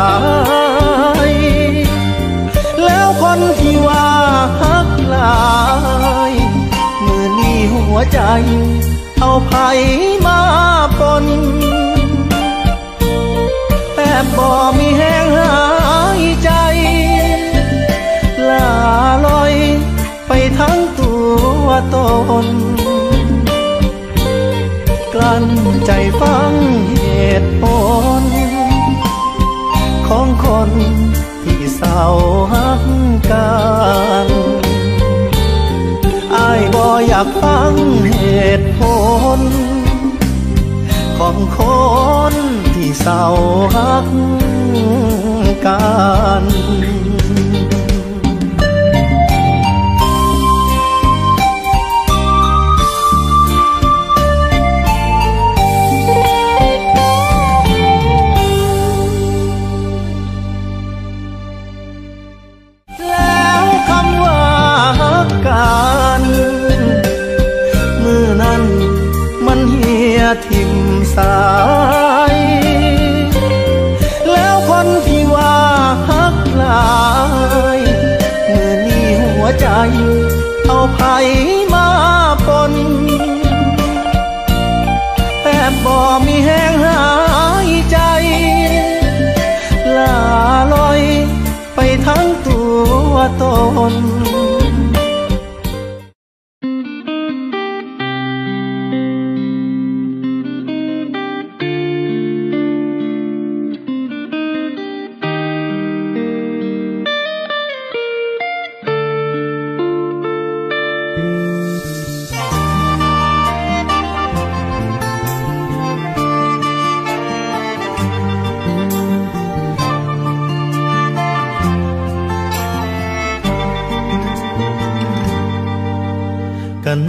ยแล้วคนที่ว่าหักหลายมือนี้หัวใจเอาไผมาปนแต่บ่มีแห้งหายใจลาลอยไปทั้งตัวตนกลั้นใจฟังเหตุผลของคนที่เศร้าหักกันอ้ายบ่อยากฟังเหตุผลของคนที่เศร้าหักกันทิ่มสายแล้วคนที่ว่าหักหลายมือนี้หัวใจเอาไผมาปนแต่บ่มีแห้งหายใจลาลอยไปทั้งตัวตน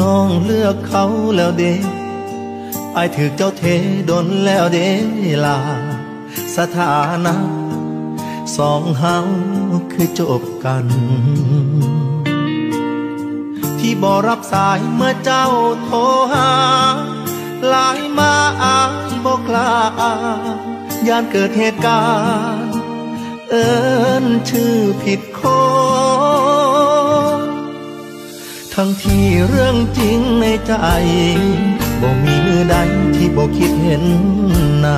น้องเลือกเขาแล้วเด้อายถือเจ้าเทดนแล้วเด้ลาสถานะสองเฮาคือจบกันที่บ่รับสายเมื่อเจ้าโทรหาหลายมาอายบ่กล้าย่านเกิดเหตุการณ์เอิ้นชื่อผิดคนทั้งที่เรื่องจริงในใจบ่มีมือใดที่บ่คิดเห็นหน้า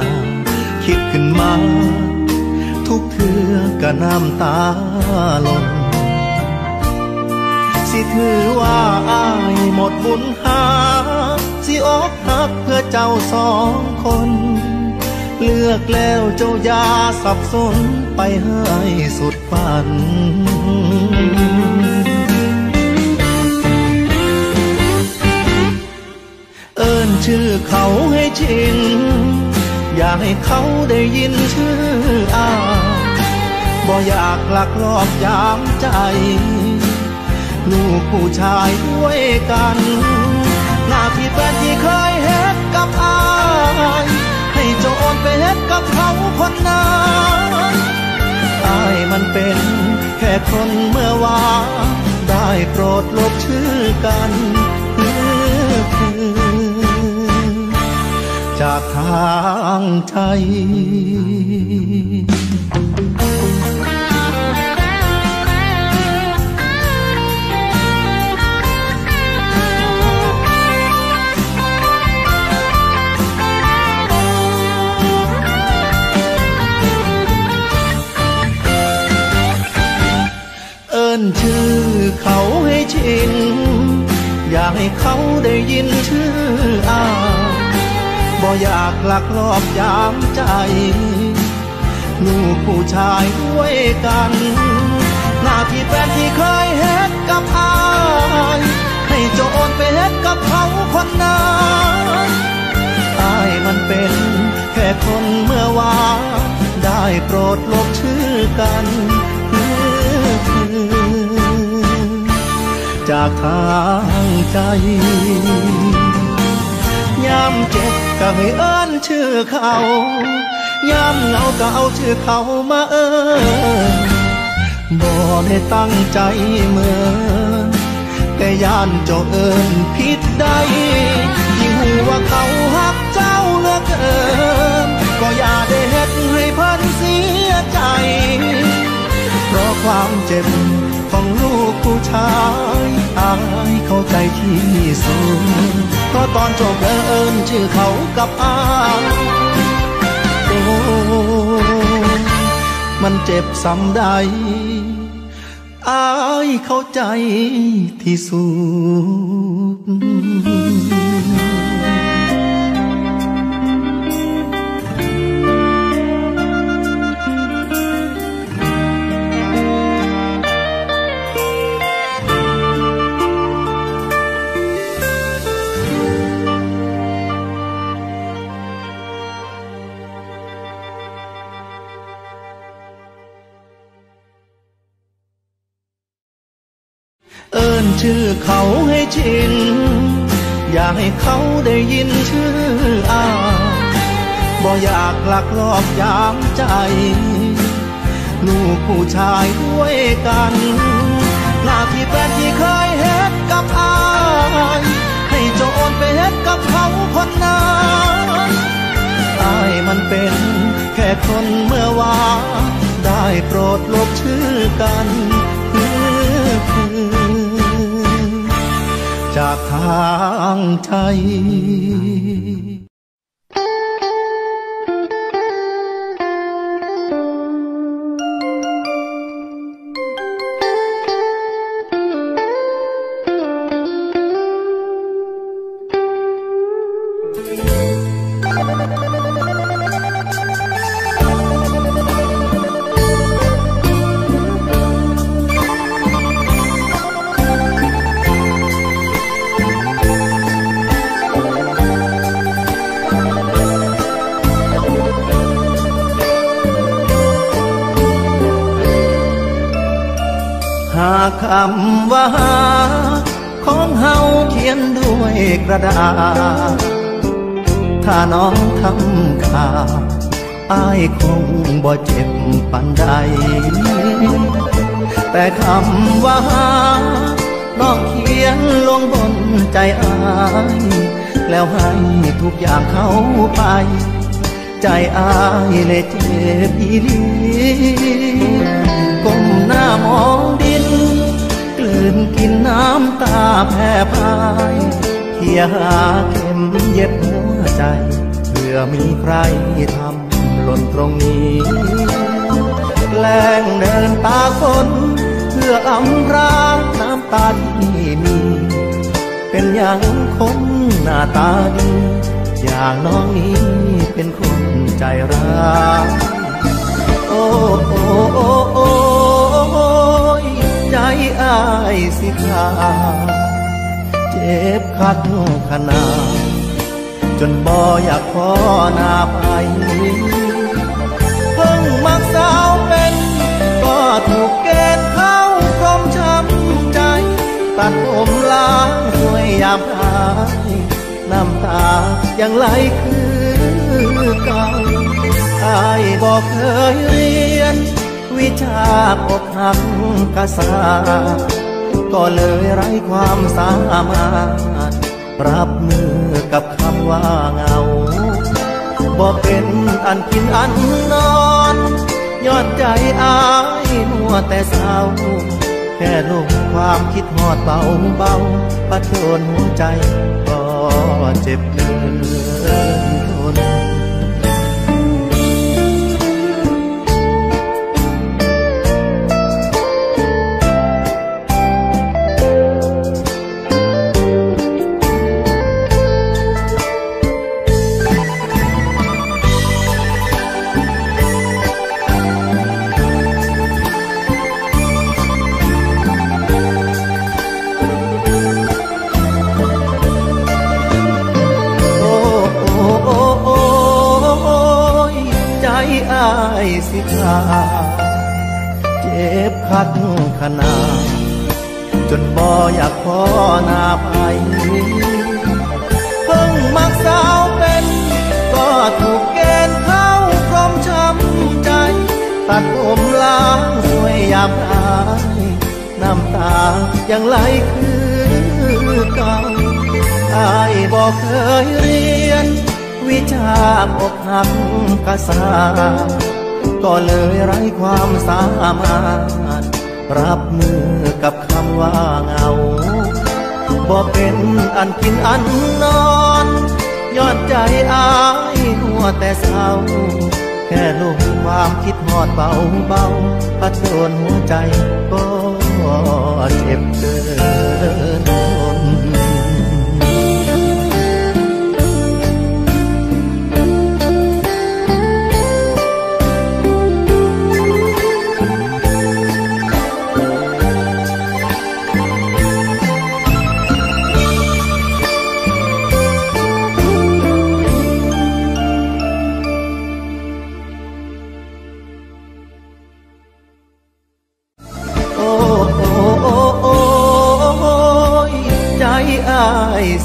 คิดขึ้นมาทุกเทื่อกะน้ำตาหล่นสิถือว่าอ้ายหมดบุญหาสิอกหักเพื่อเจ้าสองคนเลือกแล้วเจ้าอย่าสับสนไปให้สุดฝันเอิ้นชื่อเขาให้ชิน อย่าให้เขาได้ยินชื่ออาบ่อยากหลักลอบยามใจลูกผู้ชายด้วยกันหน้าที่แฟนที่เคยเฮ็ดกับอายให้โจรไปเฮ็ดกับเขาคนนั้นอายมันเป็นแค่คนเมื่อวานได้โปรดลบชื่อกันจากทางใจชื่อเขาให้ชินอยากให้เขาได้ยินชื่ออาบ่อยากหลักลอบยามใจลูกผู้ชายด้วยกันหน้าที่แฟนที่เคยเฮ็ดกับอายให้โจรไปเฮ็ดกับเขาคนนั้นอายมันเป็นแค่คนเมื่อวานได้โปรดลบชื่อกันจากทางใจย้ำเจ็บก็ให้เอิ้นชื่อเขาย้ำเหงาก็เอาชื่อเขามาเอิ้นบ่ได้ตั้งใจเมื่อแต่ย่านเจ้าเอิ้นผิดได้ยิ่งหูว่าเขาหักเจ้าเหลือเกินก็อย่าได้เฮ็ดให้เพิ่นเสียใจเพราะความเจ็บของลูกผู้ชายอายเข้าใจที่สุดเพราะตอนจบเอิญชื่อเขากับอายโอ้มันเจ็บซ้ำใดอายเข้าใจที่สุดชื่อเขาให้ชินอยากให้เขาได้ยินชื่ออาบ่อยากหลักลอบยามใจลูกผู้ชายด้วยกันหน้าที่แฟนที่เคยเฮ็ดกับอายให้โจรไปเฮ็ดกับเขาคนนั้นอายมันเป็นแค่คนเมื่อวานได้โปรดลบชื่อกันจากทางใจคำว่าของเฮาเขียนด้วยกระดาษถ้าน้องทำขาดอายคงบ่เจ็บปานใดแต่คำว่าน้องเขียนลงบนใจอายแล้วให้ทุกอย่างเขาไปใจอายเลยเจ็บอีหลีก้มหน้ามองดินกลืนกินน้ำตาแผ่พายเขี่ยหาเข็มเย็บหัวใจเผื่อมีใครทำหล่นตรงนี้แกล้งเดินตาคนเพื่ออำราน้ำตาที่มีเป็นอย่างคนหน้าตาดีอย่างน้องนี้เป็นคนใจร้ายโอ้โอ้โอ้โอ้ใจอายสิขาเจ็บคักขนาด จนบ่อยากขอหน้าไปเพิ่งมักสาวเป็นก็ถูกเกณฑ์เข้าคมช้ำใจตัดผมล้างด้วยยามอายน้ำตายังไหลคือเก่าอายบอกเคยเรียนวิชาอกหักกะสาก็เลยไร้ความสามารถรับมือกับคำว่าเงาบ่เป็นอันกินอันนอนยอดใจอายมัวแต่เศร้าแค่ลมความคิดหอดเบาเบาประโจนหัวใจก็เจ็บเกินทนสิขาเจ็บคัดขนาดจนบ่อยากขอหน้าไปเพิ่งมักสาวเป็นก็ถูกเกณฑ์เข้าคมช้ำใจตัดผมล้างด้วยยามอายน้ำตายังไหลคือเก่าอายบอกเคยเรียนวิชาอกหักกะสาก็เลยไร้ความสามารถรับมือกับคำว่าเงาบ่เป็นอันกินอันนอนยอดใจอายหัวแต่เศร้าแค่ลมความคิดหอดเบาเบาประโจนหัวใจก็เจ็บเกินทน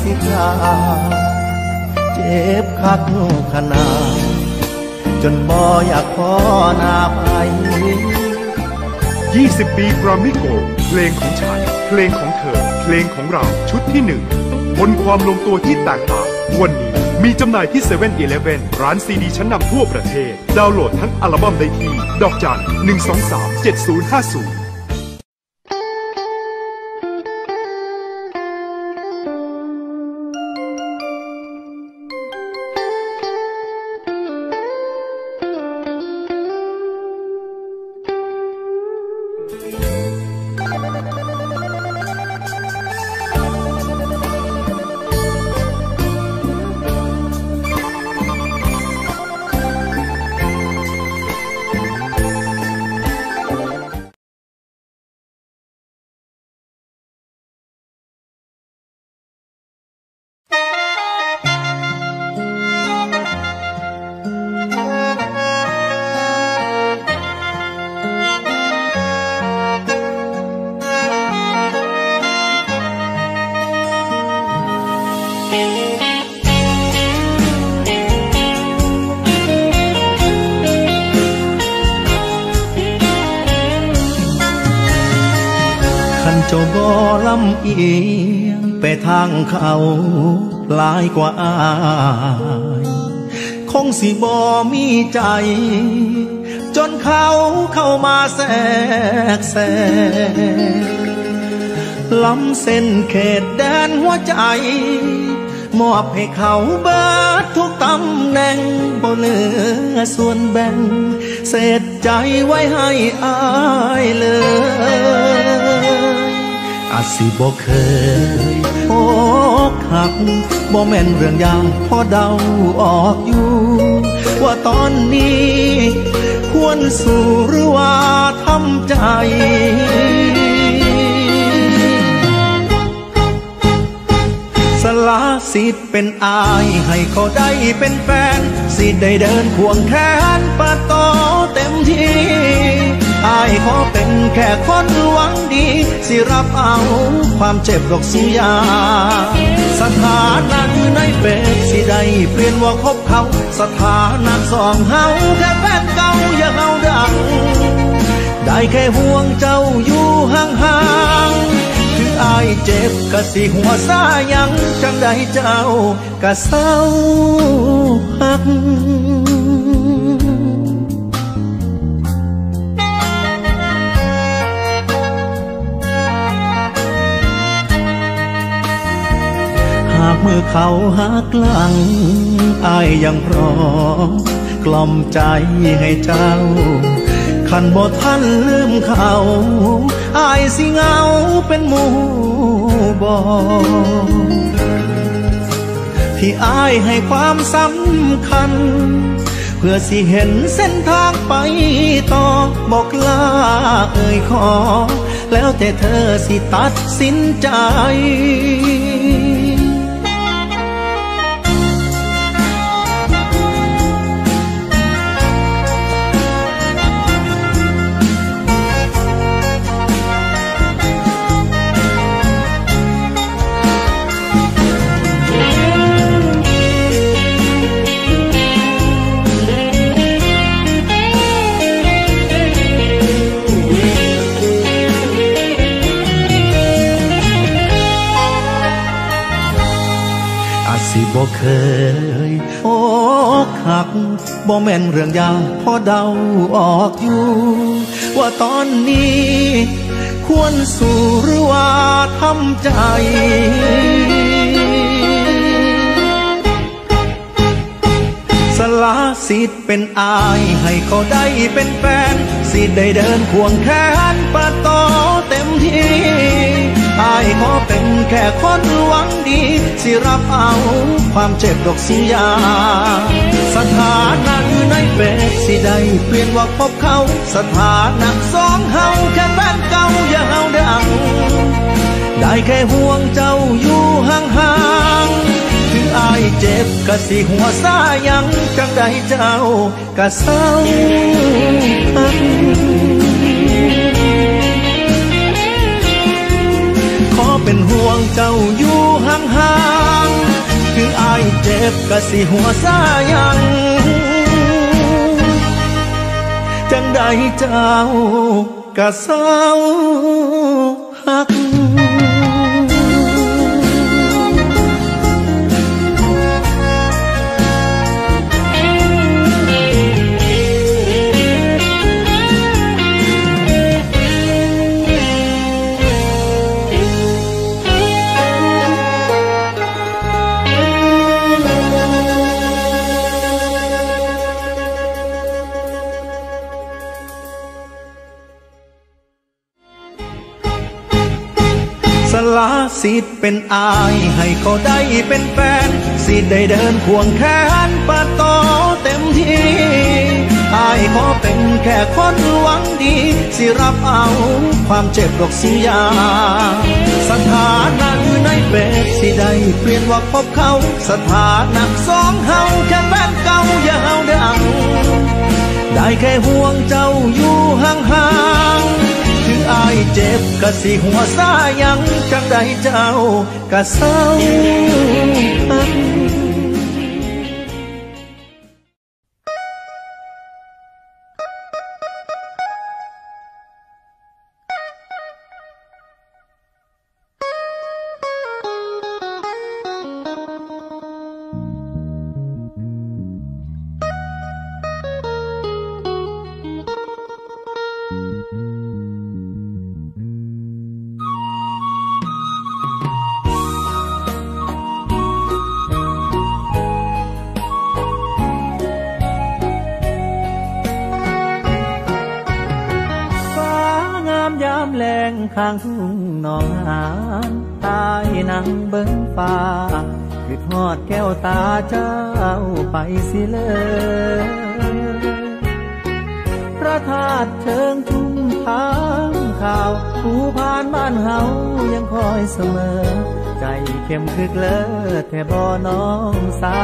สิขาเจ็บคักขนาดจนบ่อยากขอหน้าไปยี่สิบปีกรามิโกเพลงของฉันเพลงของเธอเพลงของเราชุดที่หนึ่งบนความลงตัวที่แตกต่างวันนี้มีจำหน่ายที่ เซเว่น อีเลฟเว่น ร้านซีดีชั้นนำทั่วประเทศดาวน์โหลดทั้งอัลบั้มได้ที่ดอกจันหนึ่ง สอง สาม เจ็ด ศูนย์ ห้า ศูนย์เอียงไปทางเขาหลายกว่าอายคงสิบ่มีใจจนเขาเข้ามาแทรกแซงล้ำเส้นเขตแดนหัวใจมอบให้เขาเบิดทุกตำแหน่งบ่เหลือส่วนแบ่งเศษใจไว้ให้อายเลยอาจสิบ่เคยอกหักบ่แม่นเรื่องอย่างพอเดาออกอยู่ว่าตอนนี้ควรสู่หรือว่าทำใจสละ สิทธิ์เป็นอายให้เขาได้เป็นแฟนสิทธิ์ได้เดินควงแขนปะต่อเต็มที่อายขอเป็นแค่คนหวังดีสิรับเอาความเจ็บดอกสิยาสถานะคือในเฟซสิได้เปลี่ยนว่าคบเขาสถานะสองเฮาแค่แฟนเก่าอย่าเอาดังได้แค่ห่วงเจ้าอยู่ห่างๆถึงอายเจ็บกะสิหัวซายังจังได้เจ้ากะเศร้าหักหากเมื่อเขาหักหลังอายยังพร้อมกล่อมใจให้เจ้าขันบ่ทันลืมเขาอายสิเงาเป็นหมู่บ่ที่อายให้ความสำคัญเพื่อสิเห็นเส้นทางไปต่อบอกลาเอ่ยขอแล้วแต่เธอสิตัดสินใจบ่เคยโอ้ขักบ่แม่นเรื่องยาพอเดาออกอยู่ว่าตอนนี้ควรสู่หรือว่าทำใจสละสิทธิ์เป็นอายให้เขาได้เป็นแฟนสิทธิ์ได้เดินควงแขนปะต่อเต็มที่อายขอเป็นแค่คนหวังดีสิรับเอาความเจ็บดอกสิยาสถานะคือในเฟซสิได้เปลี่ยนว่าพบเขาสถานะสองเฮาแค่แฟนเก่าอย่าเอาดังได้แค่ห่วงเจ้าอยู่ห่างๆถึงอายเจ็บกะสิหัวซายังจังได้เจ้ากะเศร้าหักเป็นห่วงเจ้าอยู่ห่างๆถึงอายเจ็บกะสิหัวซายังจังใดเจ้ากะเศร้าหักสิทธิ์เป็นอายให้เขาได้เป็นแฟนสิทธิ์ได้เดินควงแขนปะต่อเต็มที่อายขอเป็นแค่คนหวังดีสิรับเอาความเจ็บดอกสิยาสถานะคือในเฟซสิได้เปลี่ยนว่าพบเขาสถานะสองเฮาแค่แฟนเก่าอย่าเอาดังได้แค่ห่วงเจ้าอยู่ห่างๆอายเจ็บกะสิหัวซายังจังได้เจ้ากะเศร้าหักข้างทุ่งหนองหานใต้นั่งเบิ้งป่าคือทอดแก้วตาเจ้าไปสิเลยพระธาตุเชิงทุ่งทางข่าว ภูพานบ้านเฮายังคอยเสมอใจเข้มคึกเลิศแต่บ่น้องสา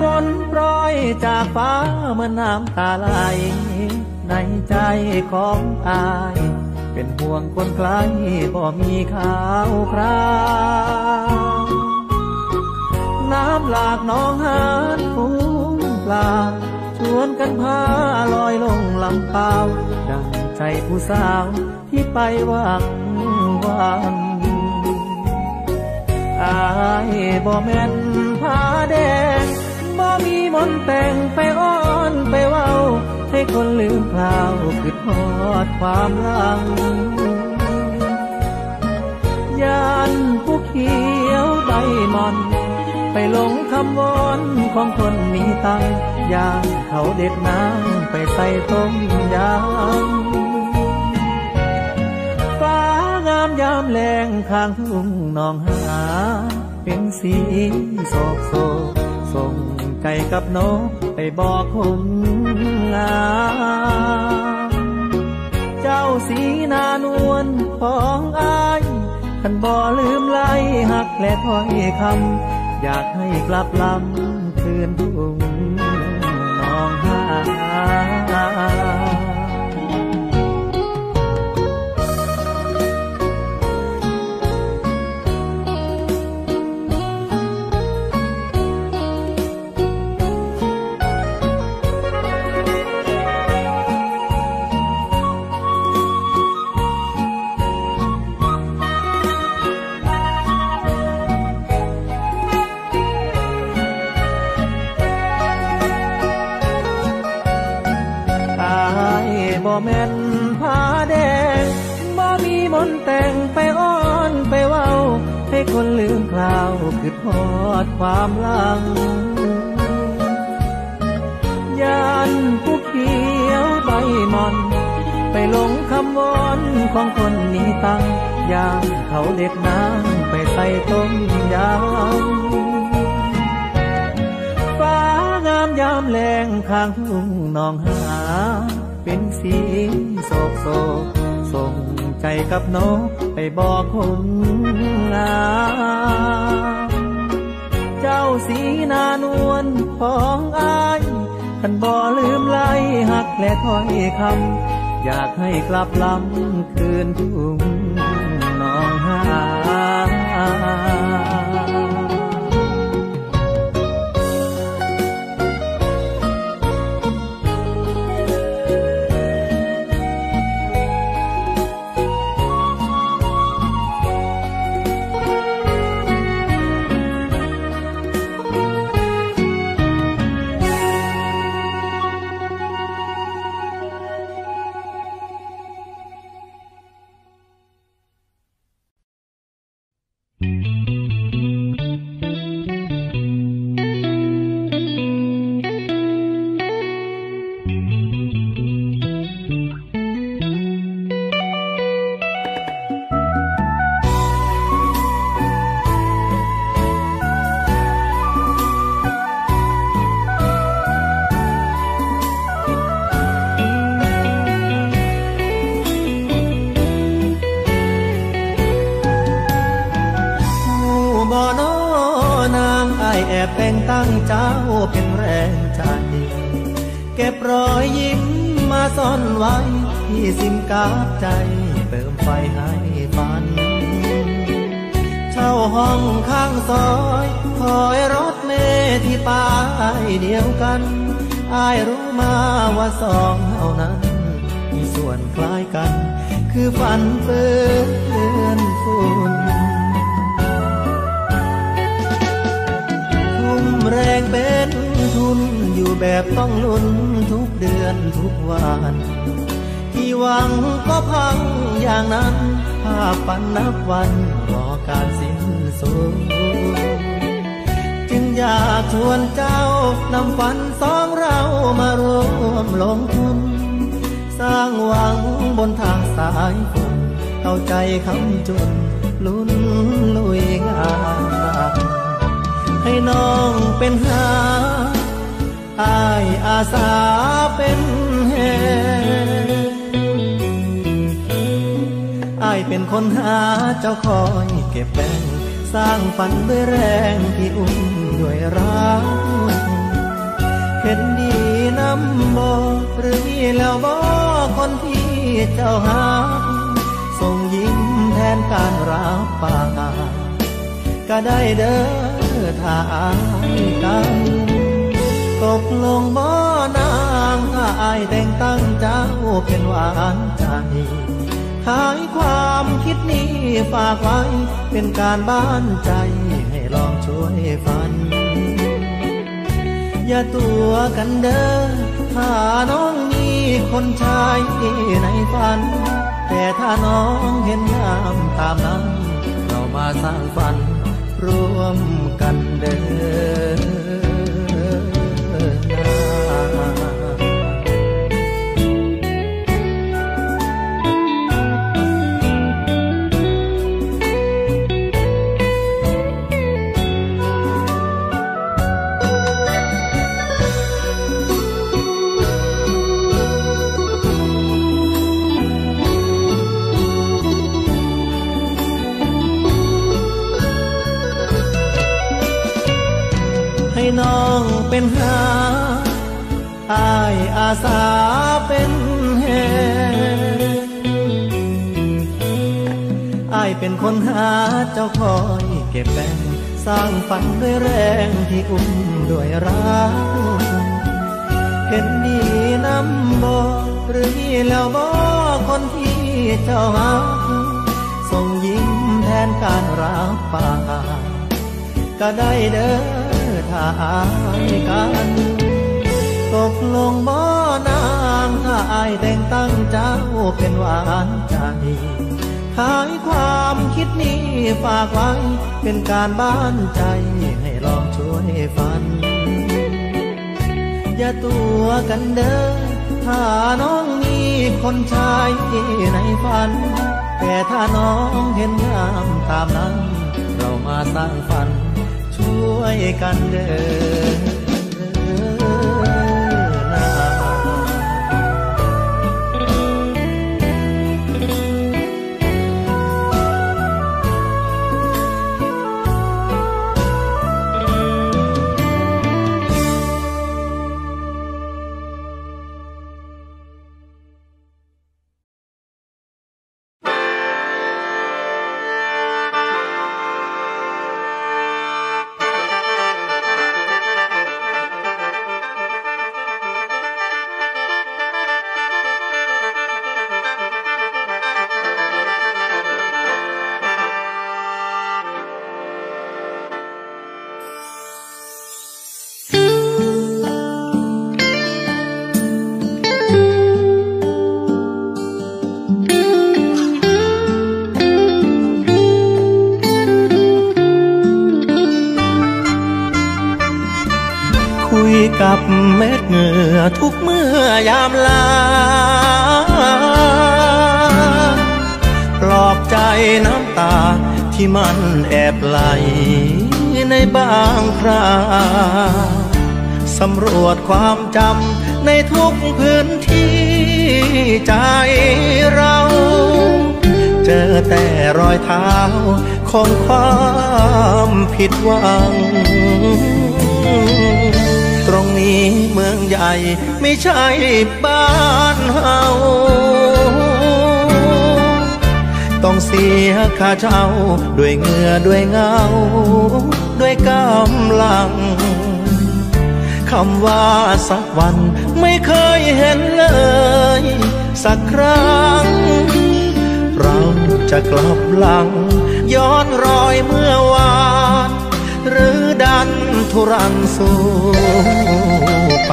ฝนโปรยจากฟ้าเมื่อน้ำตาไหลในใจของอายเป็นห่วงคนไกลบ่มีข่าวคราวน้ำหลากน้องหานฟูงปลาชวนกันพาลอยลงลำเปล่าดังใจผู้สาวที่ไปหวังวันอายบ่แม่นผาแดงบ่มีมนต์แต่งไปอ้อนไปเว้าให้คนลืมคราวคือทอดความหลังยานผู้เขียวใบมอนไปหลงคำวอนของคนมีตังยางเขาเด็ดน้ำไปใส่ต้มยำฟ้างามยามแรงข้างทุ่งหนองหาเป็นสีโศกโศกส่งใจกับนกไปบอกคนงามเจ้าสีนานวลของอายคันบ่ลืมไล่หักและถ้อยคำอยากให้กลับลำคืนทุ่งหนองหาบ่แม่นผาแดงบ่มีมนต์แต่งไปอ้อนไปเว้าให้คนลืมคราวคือทอดความหลังยานผู้เขียวใบมอนไปหลงคำวอนของคนมีตังยามเขาเด็ดน้ำไปใส่ต้มยำฟ้างามยามแรงข้างทุ่งหนองหาเป็นสีโศกโศกส่งใจกับนกไปบอกคนงามเจ้าสีนานวลของอายคันบ่ลืมไล่หักและถ้อยคำอยากให้กลับลำคืนทุ่งหนองหาตั้งเจ้าเป็นแรงใจเก็บรอยยิ้มมาซ่อนไว้ที่ซิมกาบใจเติมไฟให้ฝันเช่าห้องข้างซอยถอยรถเมล์ที่ป้ายเดียวกันอายรู้มาว่าสองเฮานั้นมีส่วนคล้ายกันคือฝันเปื้อนฝุ่นแรงเป็นทุนอยู่แบบต้องลุ้นทุกเดือนทุกวันที่หวังก็พังอย่างนั้นภาพฝันนับวันรอการสิ้นสุดจึงอยากชวนเจ้านำฝันสองเรามารวมลงทุนสร้างหวังบนทางสายฝนเข้าใจคำจนลุ้นลุยงานให้น้องเป็นหาอ้ายอาสาเป็นแห่ อ้ายเป็นคนหาเจ้าคอยเก็บแบ่งสร้างฝันด้วยแรงที่อุ่นด้วยรักเห็นดีน้ำบ่หรือมีแล้วบ่คนที่เจ้าหาส่งยิ้มแทนการรับปากก็ได้เด้อถ้าอ้ายกันตกลงบ่นางอ้ายแต่งตั้งเจ้าเป็นหวานใจขายความคิดนี้ฝากไว้เป็นการบ้านใจให้ลองช่วยฝันอย่าตัวกันเด้อถ้าน้องมีคนชายในฝันแต่ถ้าน้องเห็นงามตามนั้นเรามาสร้างฝันร่วมกันเด้อน้องเป็นหาอ้ายอาสาเป็นแห่อ้ายเป็นคนหาเจ้าคอยเก็บแบ่งสร้างฝันด้วยแรงที่อุ้มด้วยรักเห็นดีน้ำบ่หรือมีแล้วบ่คนที่เจ้าหาส่งยิ้มแทนการรับปากก็ได้เด้อถ้าอ้ายกันตกลงบ่นางถ้าอ้ายแต่งตั้งเจ้าเป็นหวานใจขายความคิดนี้ฝากไว้เป็นการบ้านใจให้ลองช่วยฝันอย่าตัวกันเด้อถ้าน้องมีคนชายในฝันแต่ถ้าน้องเห็นงามตามนั้นเรามาสร้างฝันช่วยกันเดินกับเม็ดเหงื่อทุกเมื่อยามลาปลอบใจน้ำตาที่มันแอบไหลในบางคราสำรวจความจำในทุกพื้นที่ใจเราเจอแต่รอยเท้าของความผิดหวังตรงนี้เมืองใหญ่ไม่ใช่บ้านเฮาต้องเสียค่าเช่าด้วยเหงื่อด้วยเงาด้วยกำลังคำว่าสักวันไม่เคยเห็นเลยสักครั้งเราจะกลับหลังย้อนรอยเมื่อวานหรือดันทุรังสู่ไป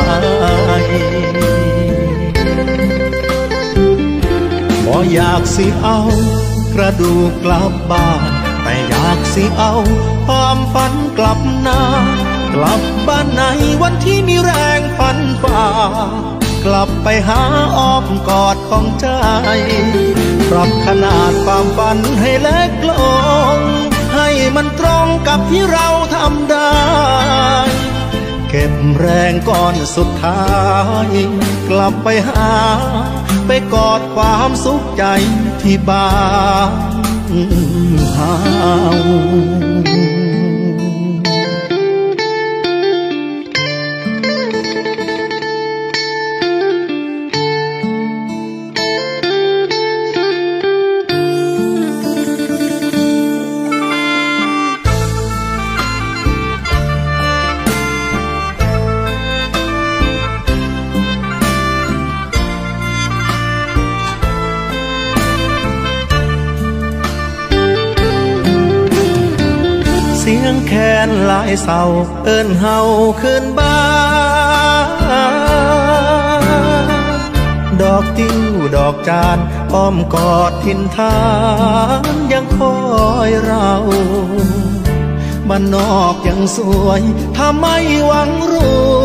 บ่อยากสิเอากระดูกกลับบ้านแต่อยากสิเอาความฝันกลับนากลับบ้านในวันที่มีแรงฝันฝ่ากลับไปหาอ้อมกอดของใจปรับขนาดความฝันให้เล็กลงให้มันตรงกับที่เราทำได้เก็บแรงก่อนสุดท้ายกลับไปหา ไปกอดความสุขใจที่บ้านเฮาลายเสาเอิ้นเฮาขึ้นบ้านดอกติ้วดอกจานอ้อมกอดถิ่นฐานยังคอยเราบ้านนอกยังสวยถ้าไม่หวังร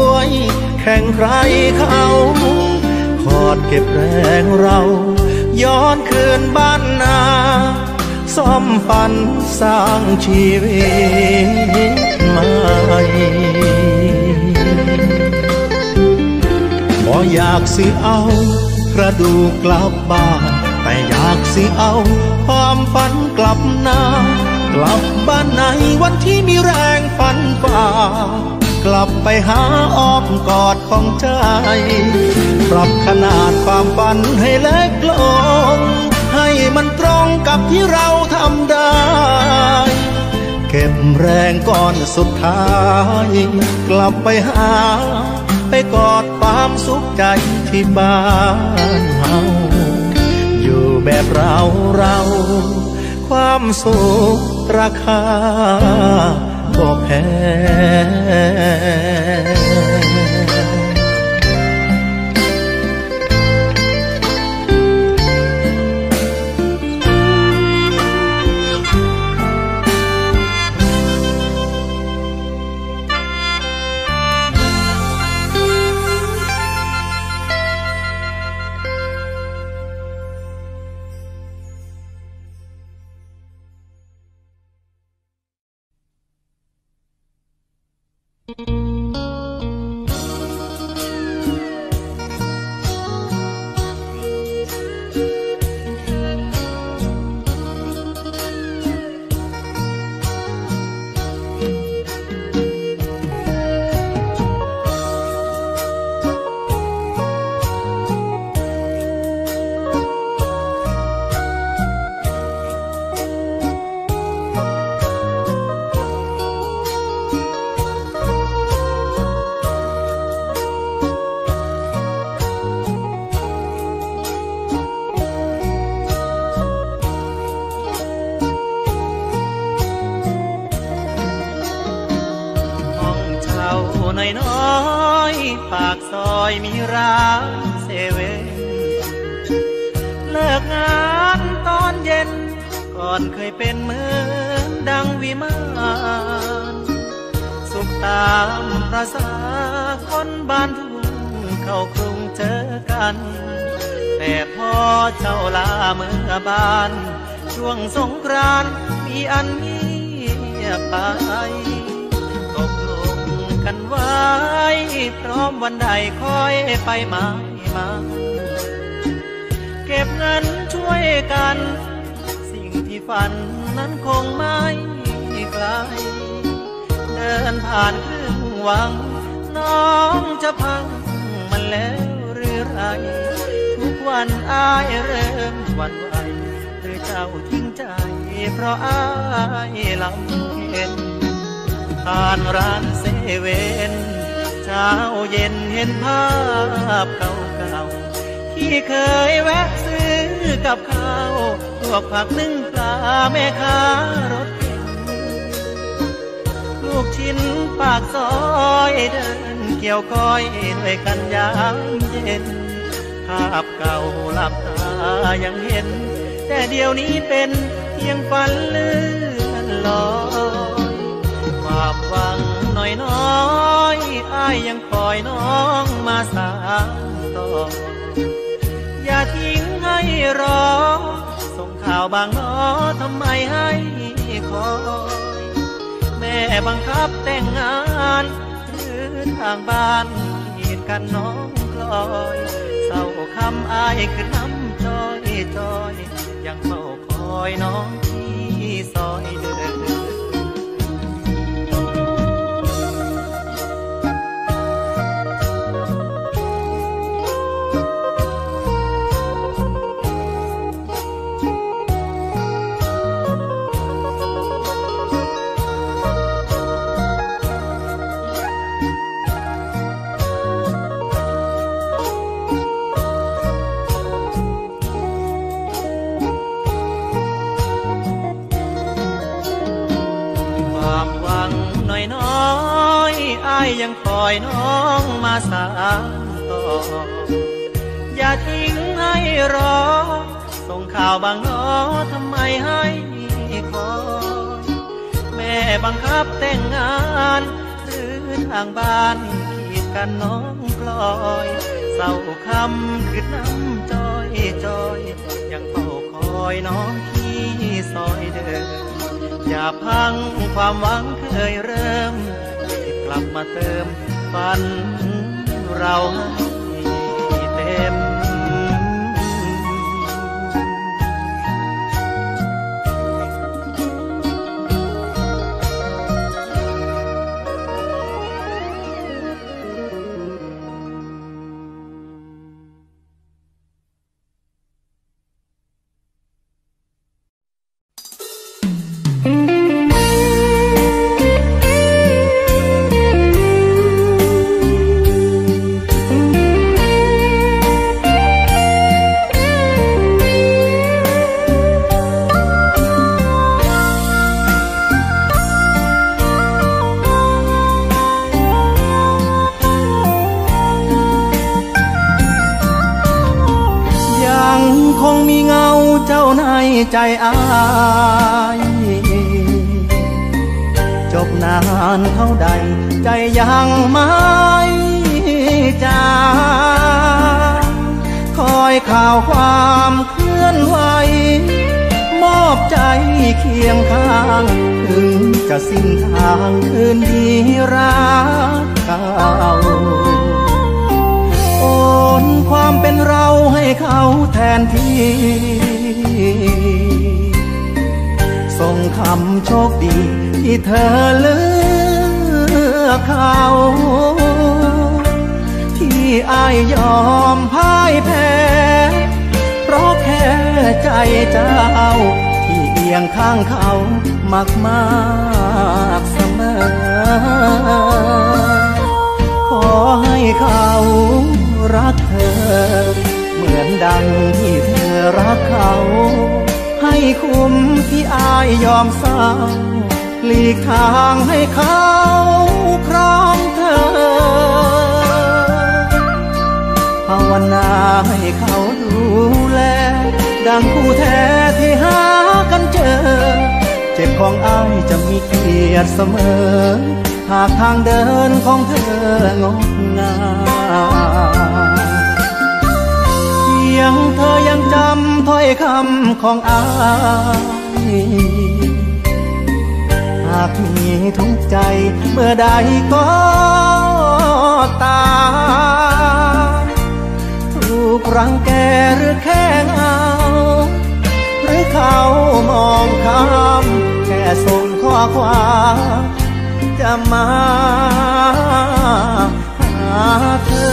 วยแข่งใครเขาขอดเก็บแรงเราย้อนคืนบ้านนาซ่อมปันสร้างชีวิตใหม่บ่อยากสิเอากระดูกกลับบ้านแต่อยากสิเอาความฝันกลับนากลับบ้านในวันที่มีแรงฝันฝ่ากลับไปหาอ้อมกอดของใจปรับขนาดความฝันให้เล็กลงให้มันตรงกับที่เราทำได้เก็บแรงก่อนสุดท้ายกลับไปหาไปกอดความสุขใจที่บ้านเฮาอยู่แบบเราเราความสุขราคาบ่แพง เศร้าคำอายคือน้ำจอยจอยยังเฝ้าคอยน้องที่ซอยเดินยังคอยน้องมาสานต่ออย่าทิ้งให้รอส่งข่าวบางน้อทำไมให้คอยแม่บังคับแต่งงานหรือทางบ้านขีดกันน้องกลอยเศร้าคำคือน้ำจอยจอยยังเฝ้าคอยน้องที่ซอยเดินอย่าพังความหวังเคยเริ่มกลับมาเติมฝันเราให้เต็มใจอ้ายจบนานเท่าใดใจยังไม่จางคอยข่าวความเคลื่อนไหวมอบใจเคียงข้างถึงจะสิ้นทางคืนดีรักเก่าโอนความเป็นเราให้เขาแทนที่ส่งคำโชคดีที่เธอเลือกเขาที่อ้ายยอมพ่ายแพ้เพราะแค่ใจเจ้าที่เอียงข้างเขามากมากเสมอขอให้เขารักเธอเหมือนดังที่เธอรักเขาให้คุ้มที่อายยอมเศร้าหลีกทางให้เขาครองเธอภาวนาให้เขาดูแลดังคู่แท้ที่หากันเจอเจ็บของอายจะมีเกียรติเสมอหากทางเดินของเธองดงามยังเธอยังจำถ้อยคำของอายหากมีทุกใจเมื่อใดก็ตามถูกรังแกหรือแค่เงาหรือเขามองข้ามแค่ส่งข้อความจะมาหาเธอ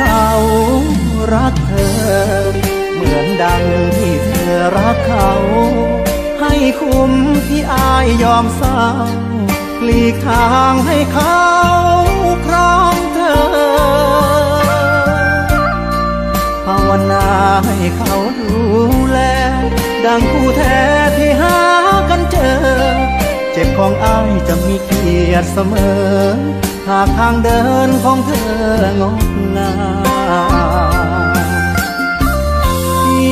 เขารักเธอเหมือนดังที่เธอรักเขาให้คุ้มที่อายยอมเศร้าหลีกทางให้เขาครองเธอภาวนาให้เขาดูแลดังคู่แท้ที่หากันเจอเจ็บของอายจะมีเกียรติเสมอหากทางเดินของเธองดงา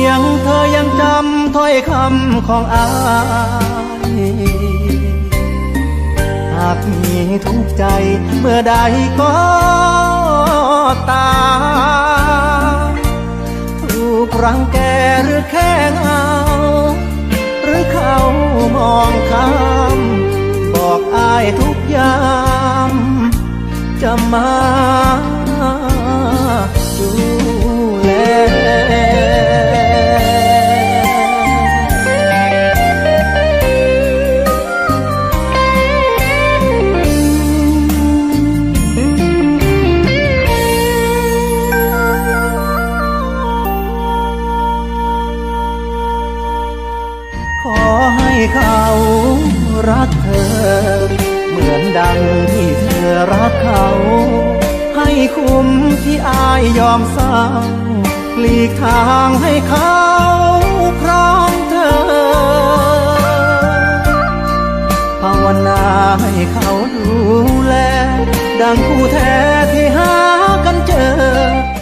ม ยงเธอยังจำถ้อยคำของอายหากมีทุกใจเมื่อใดก็ตามถูกรังแกหรือแค่เงาหรือเขามองข้ามบอกอายทุกยามจะมาดูแลเขารักเธอเหมือนดังที่เธอรักเขาให้คุ้มที่อายยอมเศร้าหลีกทางให้เขาครองเธอภาวนาให้เขาดูแลดังคู่แท้ที่หากันเจอ